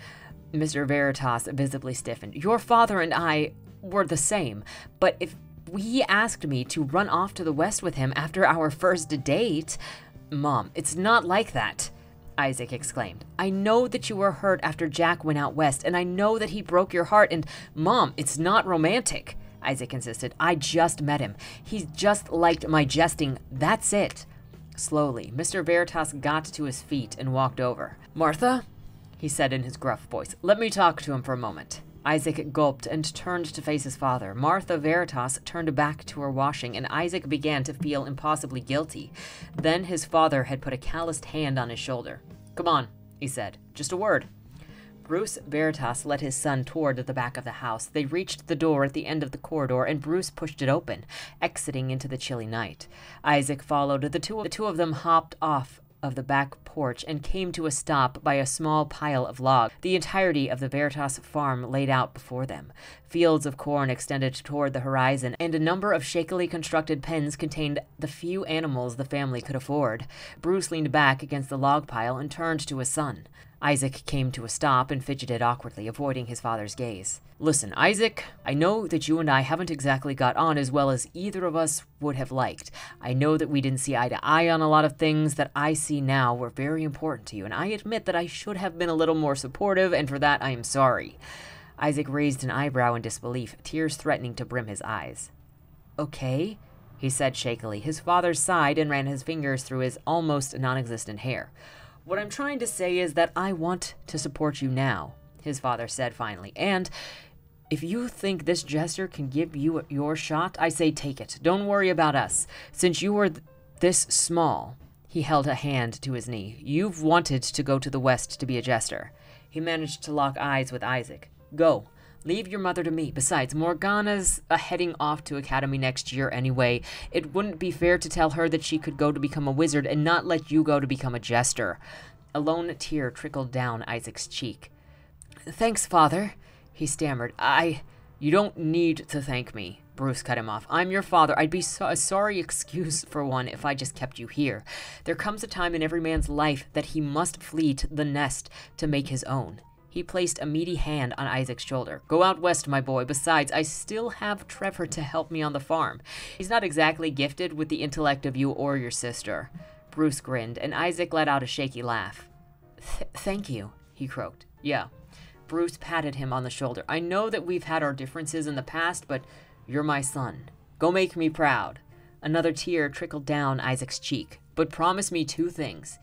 Mr. Veritas visibly stiffened. "Your father and I were the same, but if he asked me to run off to the west with him after our first date—" "Mom, it's not like that," Isaac exclaimed. "I know that you were hurt after Jack went out west, and I know that he broke your heart, and Mom, it's not romantic," Isaac insisted. "I just met him. He just liked my jesting. That's it." Slowly, Mr. Veritas got to his feet and walked over. "Martha," he said in his gruff voice, "let me talk to him for a moment." Isaac gulped and turned to face his father. Martha Veritas turned back to her washing, and Isaac began to feel impossibly guilty. Then his father had put a calloused hand on his shoulder. "Come on," he said. "Just a word." Bruce Veritas led his son toward the back of the house. They reached the door at the end of the corridor, and Bruce pushed it open, exiting into the chilly night. Isaac followed. The two of them hopped off of the back porch and came to a stop by a small pile of logs. The entirety of the Veritas farm laid out before them. Fields of corn extended toward the horizon, and a number of shakily constructed pens contained the few animals the family could afford. Bruce leaned back against the log pile and turned to his son. Isaac came to a stop and fidgeted awkwardly, avoiding his father's gaze. "Listen, Isaac, I know that you and I haven't exactly got on as well as either of us would have liked. I know that we didn't see eye to eye on a lot of things that I see now were very important to you, and I admit that I should have been a little more supportive, and for that I am sorry." Isaac raised an eyebrow in disbelief, tears threatening to brim his eyes. "Okay," he said shakily. His father sighed and ran his fingers through his almost non-existent hair. "What I'm trying to say is that I want to support you now," his father said finally, "and if you think this gesture can give you your shot, I say take it. Don't worry about us. Since you were this small," he held a hand to his knee, "you've wanted to go to the West to be a jester." He managed to lock eyes with Isaac. "Go. Leave your mother to me. Besides, Morgana's heading off to academy next year anyway. It wouldn't be fair to tell her that she could go to become a wizard and not let you go to become a jester. A lone tear trickled down Isaac's cheek. Thanks, Father, he stammered. You don't need to thank me, Bruce cut him off. I'm your father. I'd be a sorry excuse for one if I just kept you here. There comes a time in every man's life that he must flee to the nest to make his own. He placed a meaty hand on Isaac's shoulder. Go out west, my boy. Besides, I still have Trevor to help me on the farm. He's not exactly gifted with the intellect of you or your sister. Bruce grinned, and Isaac let out a shaky laugh. Thank you, he croaked. Yeah. Bruce patted him on the shoulder. I know that we've had our differences in the past, but you're my son. Go make me proud. Another tear trickled down Isaac's cheek. But promise me two things.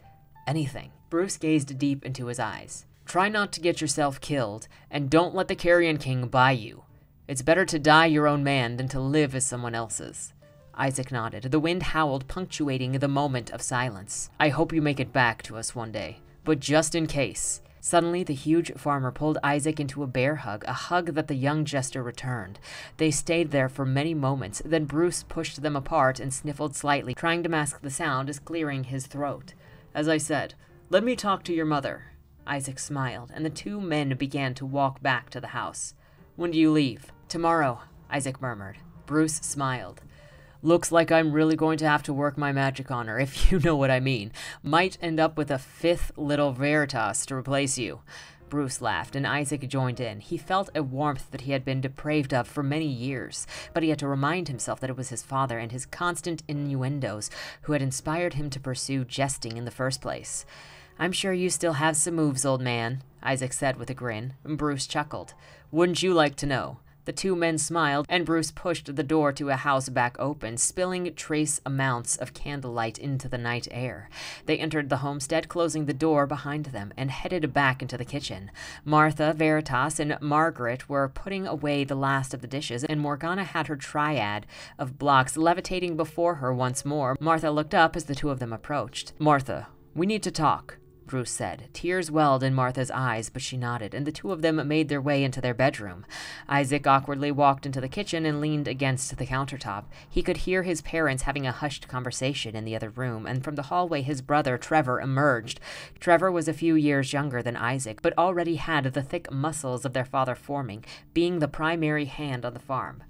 Anything. Bruce gazed deep into his eyes. Try not to get yourself killed, and don't let the Carrion King buy you. It's better to die your own man than to live as someone else's. Isaac nodded. The wind howled, punctuating the moment of silence. I hope you make it back to us one day, but just in case. Suddenly, the huge farmer pulled Isaac into a bear hug, a hug that the young jester returned. They stayed there for many moments, then Bruce pushed them apart and sniffled slightly, trying to mask the sound as clearing his throat. As I said, let me talk to your mother. Isaac smiled, and the two men began to walk back to the house. When do you leave? Tomorrow, Isaac murmured. Bruce smiled. Looks like I'm really going to have to work my magic on her, if you know what I mean. Might end up with a fifth little Veritas to replace you. Bruce laughed, and Isaac joined in. He felt a warmth that he had been deprived of for many years, but he had to remind himself that it was his father and his constant innuendos who had inspired him to pursue jesting in the first place. I'm sure you still have some moves, old man, Isaac said with a grin, and Bruce chuckled. Wouldn't you like to know? The two men smiled, and Bruce pushed the door to a house back open, spilling trace amounts of candlelight into the night air. They entered the homestead, closing the door behind them, and headed back into the kitchen. Martha, Veritas, and Margaret were putting away the last of the dishes, and Morgana had her triad of blocks levitating before her once more. Martha looked up as the two of them approached. Martha, we need to talk. Bruce said. Tears welled in Martha's eyes, but she nodded, and the two of them made their way into their bedroom. Isaac awkwardly walked into the kitchen and leaned against the countertop. He could hear his parents having a hushed conversation in the other room, and from the hallway his brother Trevor emerged. Trevor was a few years younger than Isaac, but already had the thick muscles of their father forming, being the primary hand on the farm.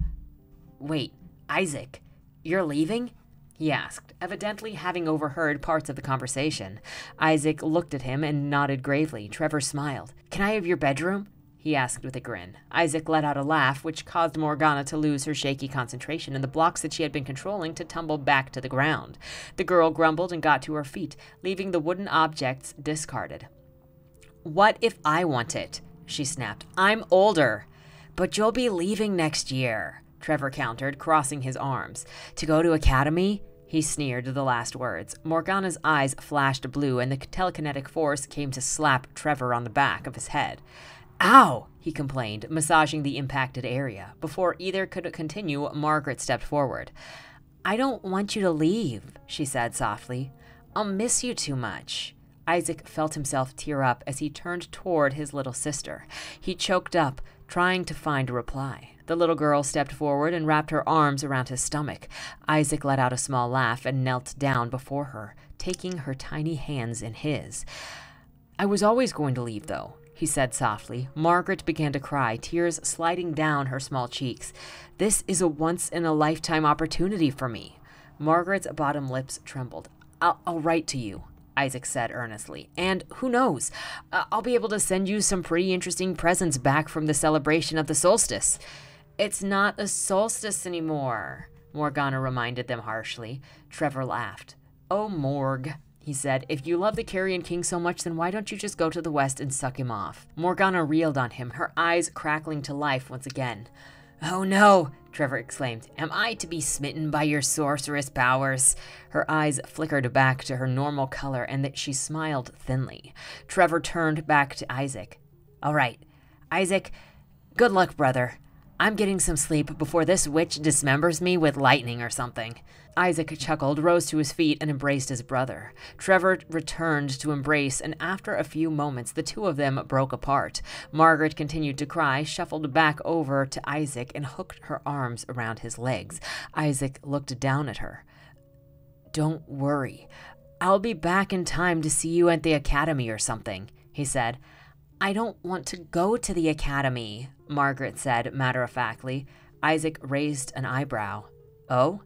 Wait, Isaac, you're leaving? He asked, evidently having overheard parts of the conversation. Isaac looked at him and nodded gravely. Trevor smiled. Can I have your bedroom? He asked with a grin. Isaac let out a laugh, which caused Morgana to lose her shaky concentration and the blocks that she had been controlling to tumble back to the ground. The girl grumbled and got to her feet, leaving the wooden objects discarded. What if I want it? She snapped. I'm older. But you'll be leaving next year, Trevor countered, crossing his arms. To go to academy? He sneered the last words. Morgana's eyes flashed blue, and the telekinetic force came to slap Trevor on the back of his head. Ow! He complained, massaging the impacted area. Before either could continue, Margaret stepped forward. I don't want you to leave, she said softly. I'll miss you too much. Isaac felt himself tear up as he turned toward his little sister. He choked up, trying to find a reply. The little girl stepped forward and wrapped her arms around his stomach. Isaac let out a small laugh and knelt down before her, taking her tiny hands in his. I was always going to leave, though, he said softly. Margaret began to cry, tears sliding down her small cheeks. This is a once-in-a-lifetime opportunity for me. Margaret's bottom lips trembled. I'll write to you, Isaac said earnestly. And who knows, I'll be able to send you some pretty interesting presents back from the celebration of the solstice. It's not a solstice anymore, Morgana reminded them harshly. Trevor laughed. Oh, Morg, he said. If you love the Carrion King so much, then why don't you just go to the west and suck him off? Morgana reeled on him, her eyes crackling to life once again. Oh no, Trevor exclaimed. Am I to be smitten by your sorceress powers? Her eyes flickered back to her normal color, and she smiled thinly. Trevor turned back to Isaac. All right, Isaac, good luck, brother. I'm getting some sleep before this witch dismembers me with lightning or something." Isaac chuckled, rose to his feet, and embraced his brother. Trevor returned to embrace, and after a few moments, the two of them broke apart. Margaret continued to cry, shuffled back over to Isaac, and hooked her arms around his legs. Isaac looked down at her. "Don't worry. I'll be back in time to see you at the academy or something," he said. "I don't want to go to the academy," Margaret said matter-of-factly. Isaac raised an eyebrow. "Oh?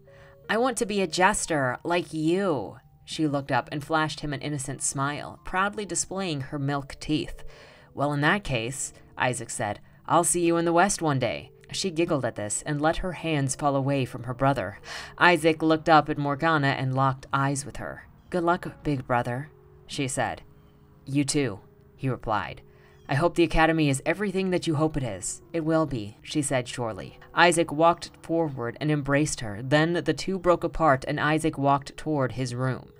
I want to be a jester, like you." She looked up and flashed him an innocent smile, proudly displaying her milk teeth. "Well, in that case," Isaac said, "I'll see you in the West one day." She giggled at this and let her hands fall away from her brother. Isaac looked up at Morgana and locked eyes with her. "Good luck, big brother," she said. "You too," he replied. "I hope the academy is everything that you hope it is." "It will be," she said surely. Isaac walked forward and embraced her. Then the two broke apart and Isaac walked toward his room.